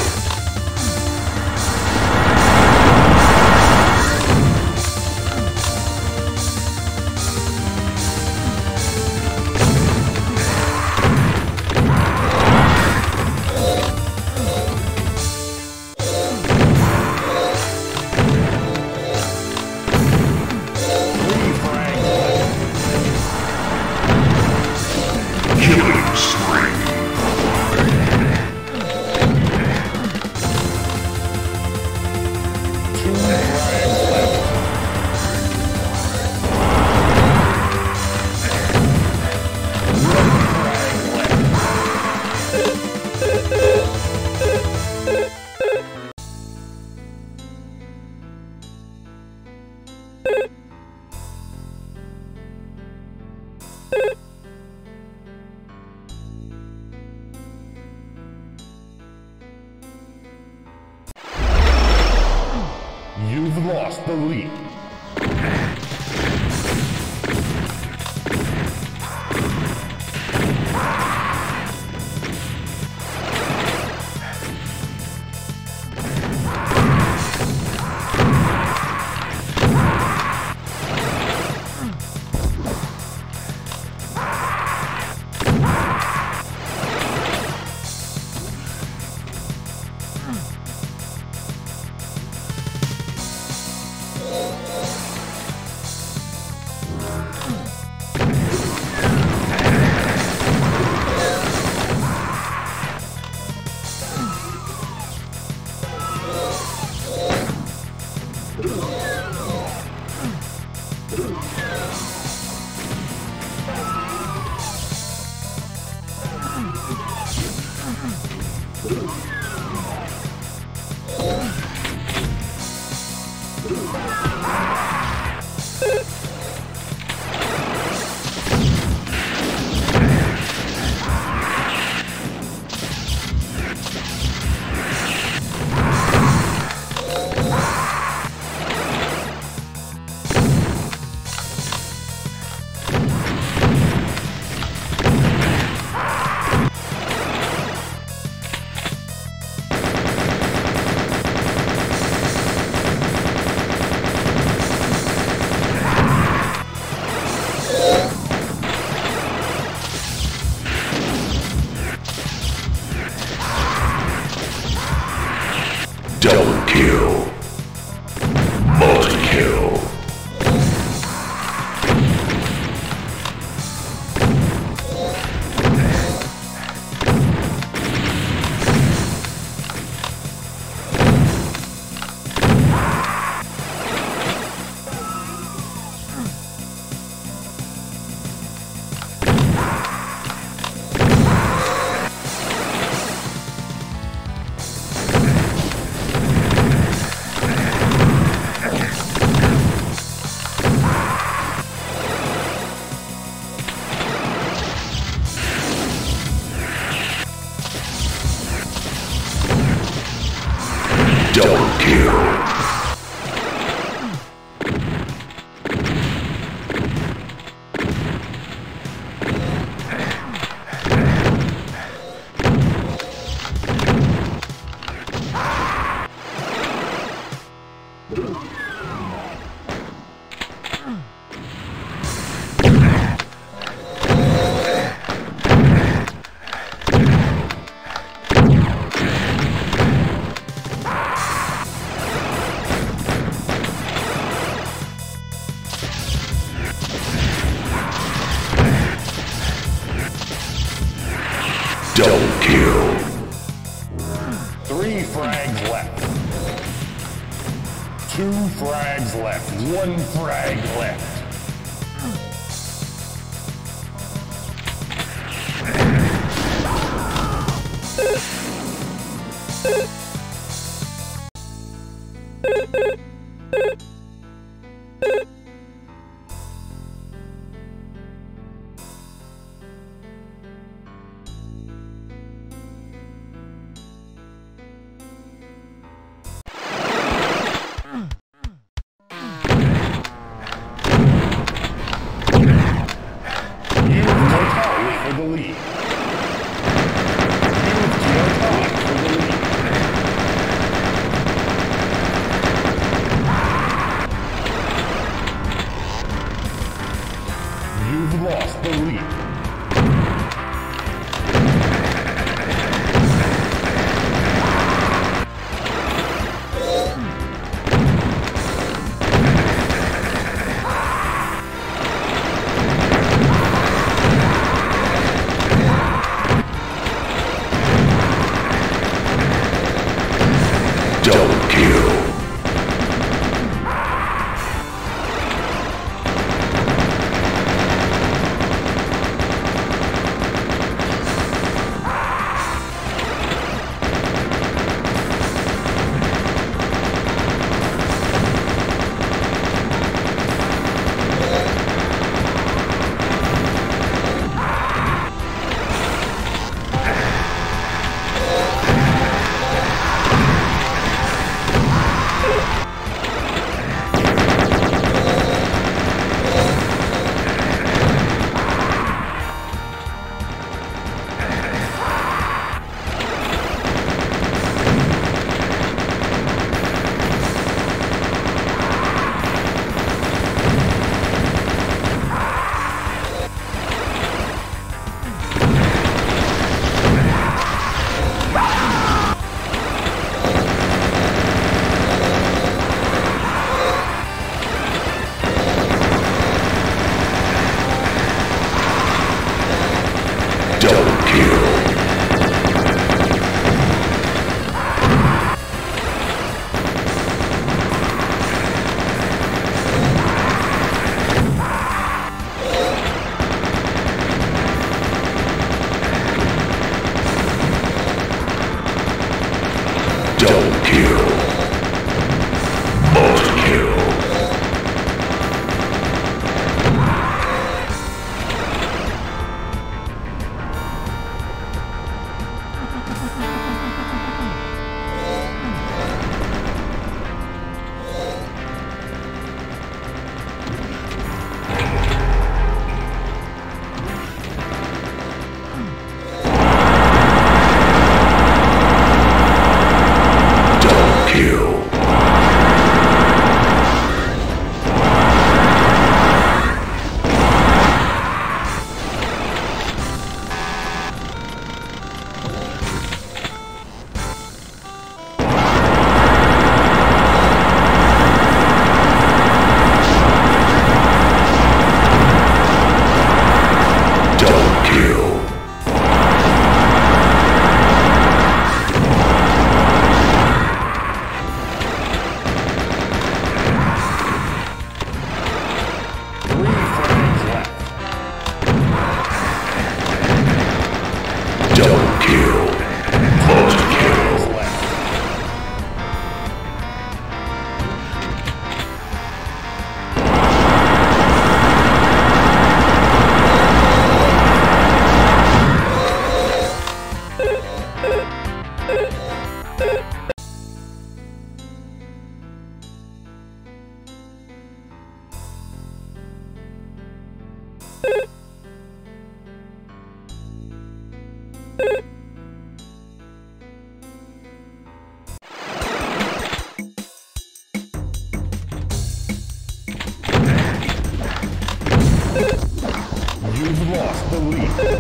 You've lost the lead. Double kill. Multi-kill. Double kill. Double kill. 3 frags left. 2 frags left. 1 frag left. The lead. You've lost the lead. You've lost the lead.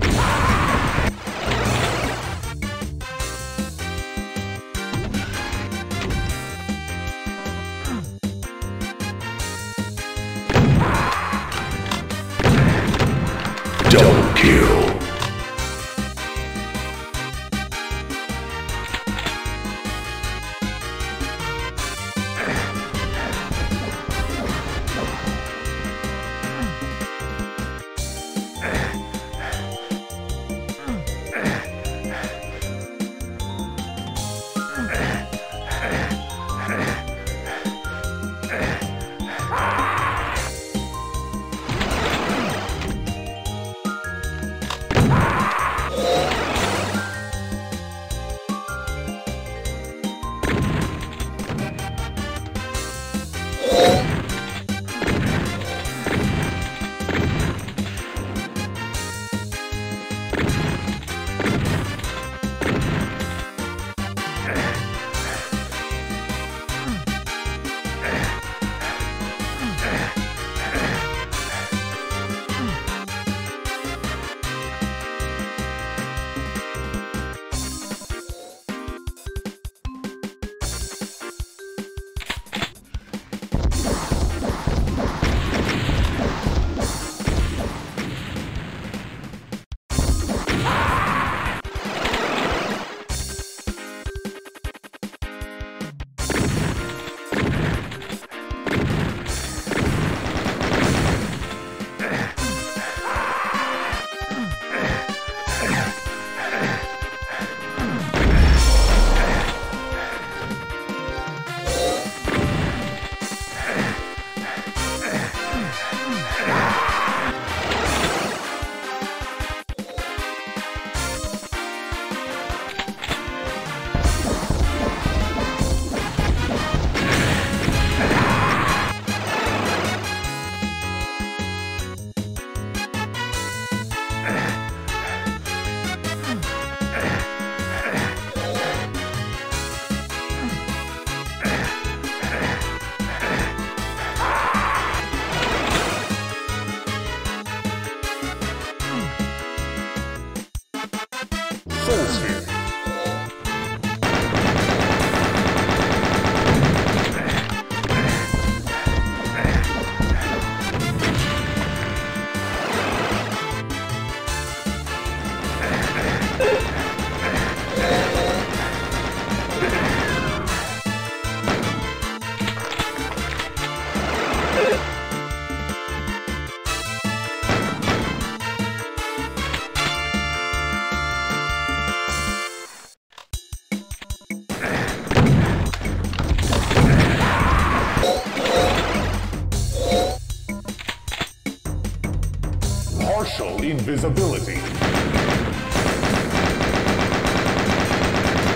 Partial invisibility.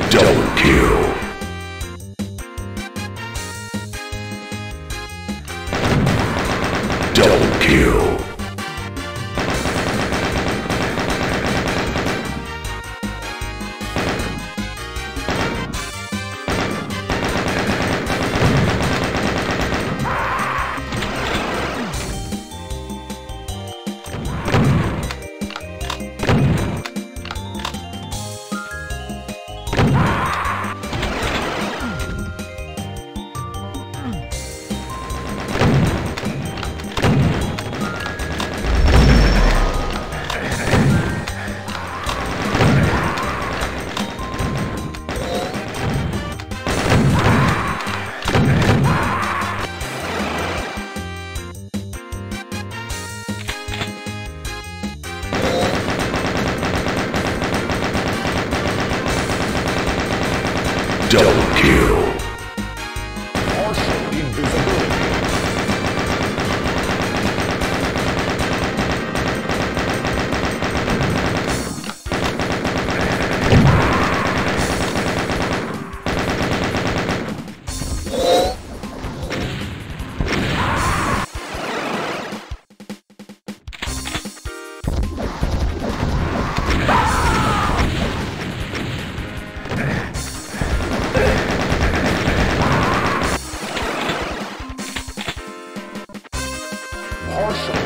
Double kill. Double kill. Double kill. Partial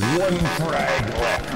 One frag left.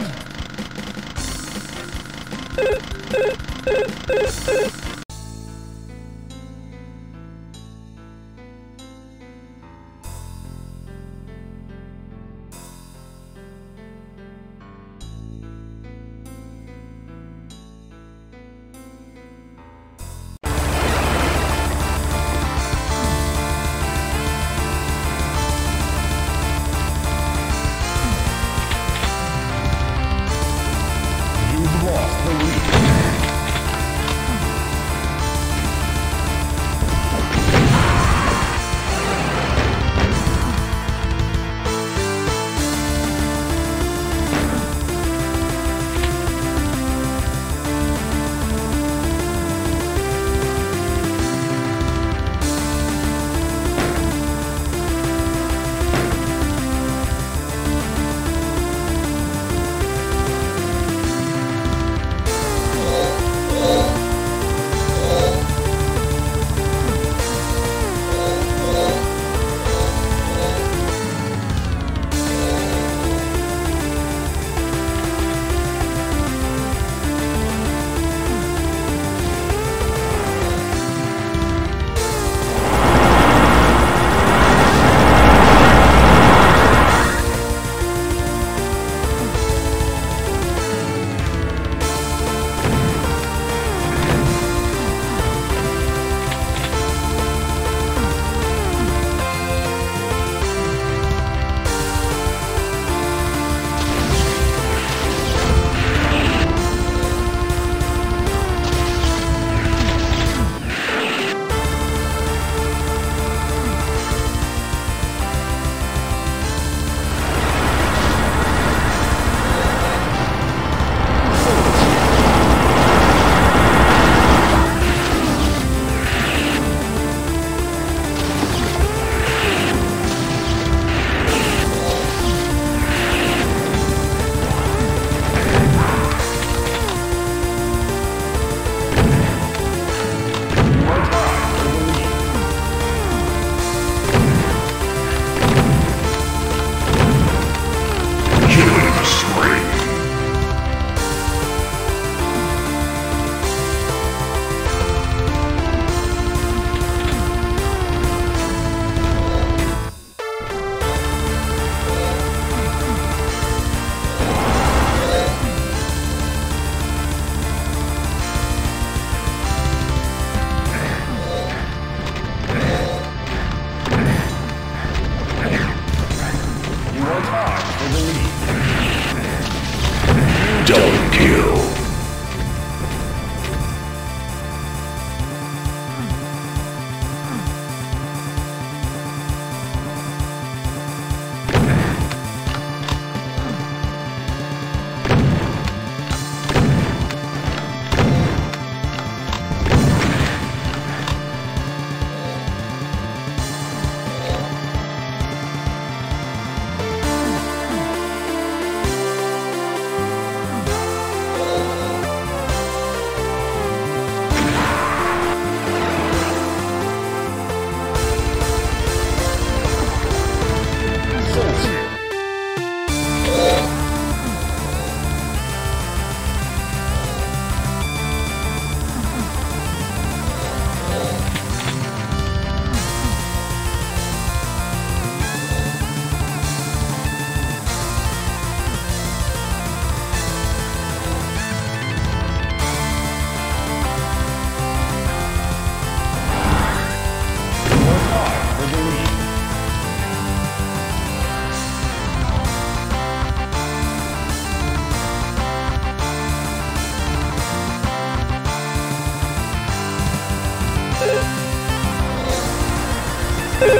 You've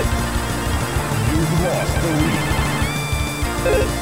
lost the lead.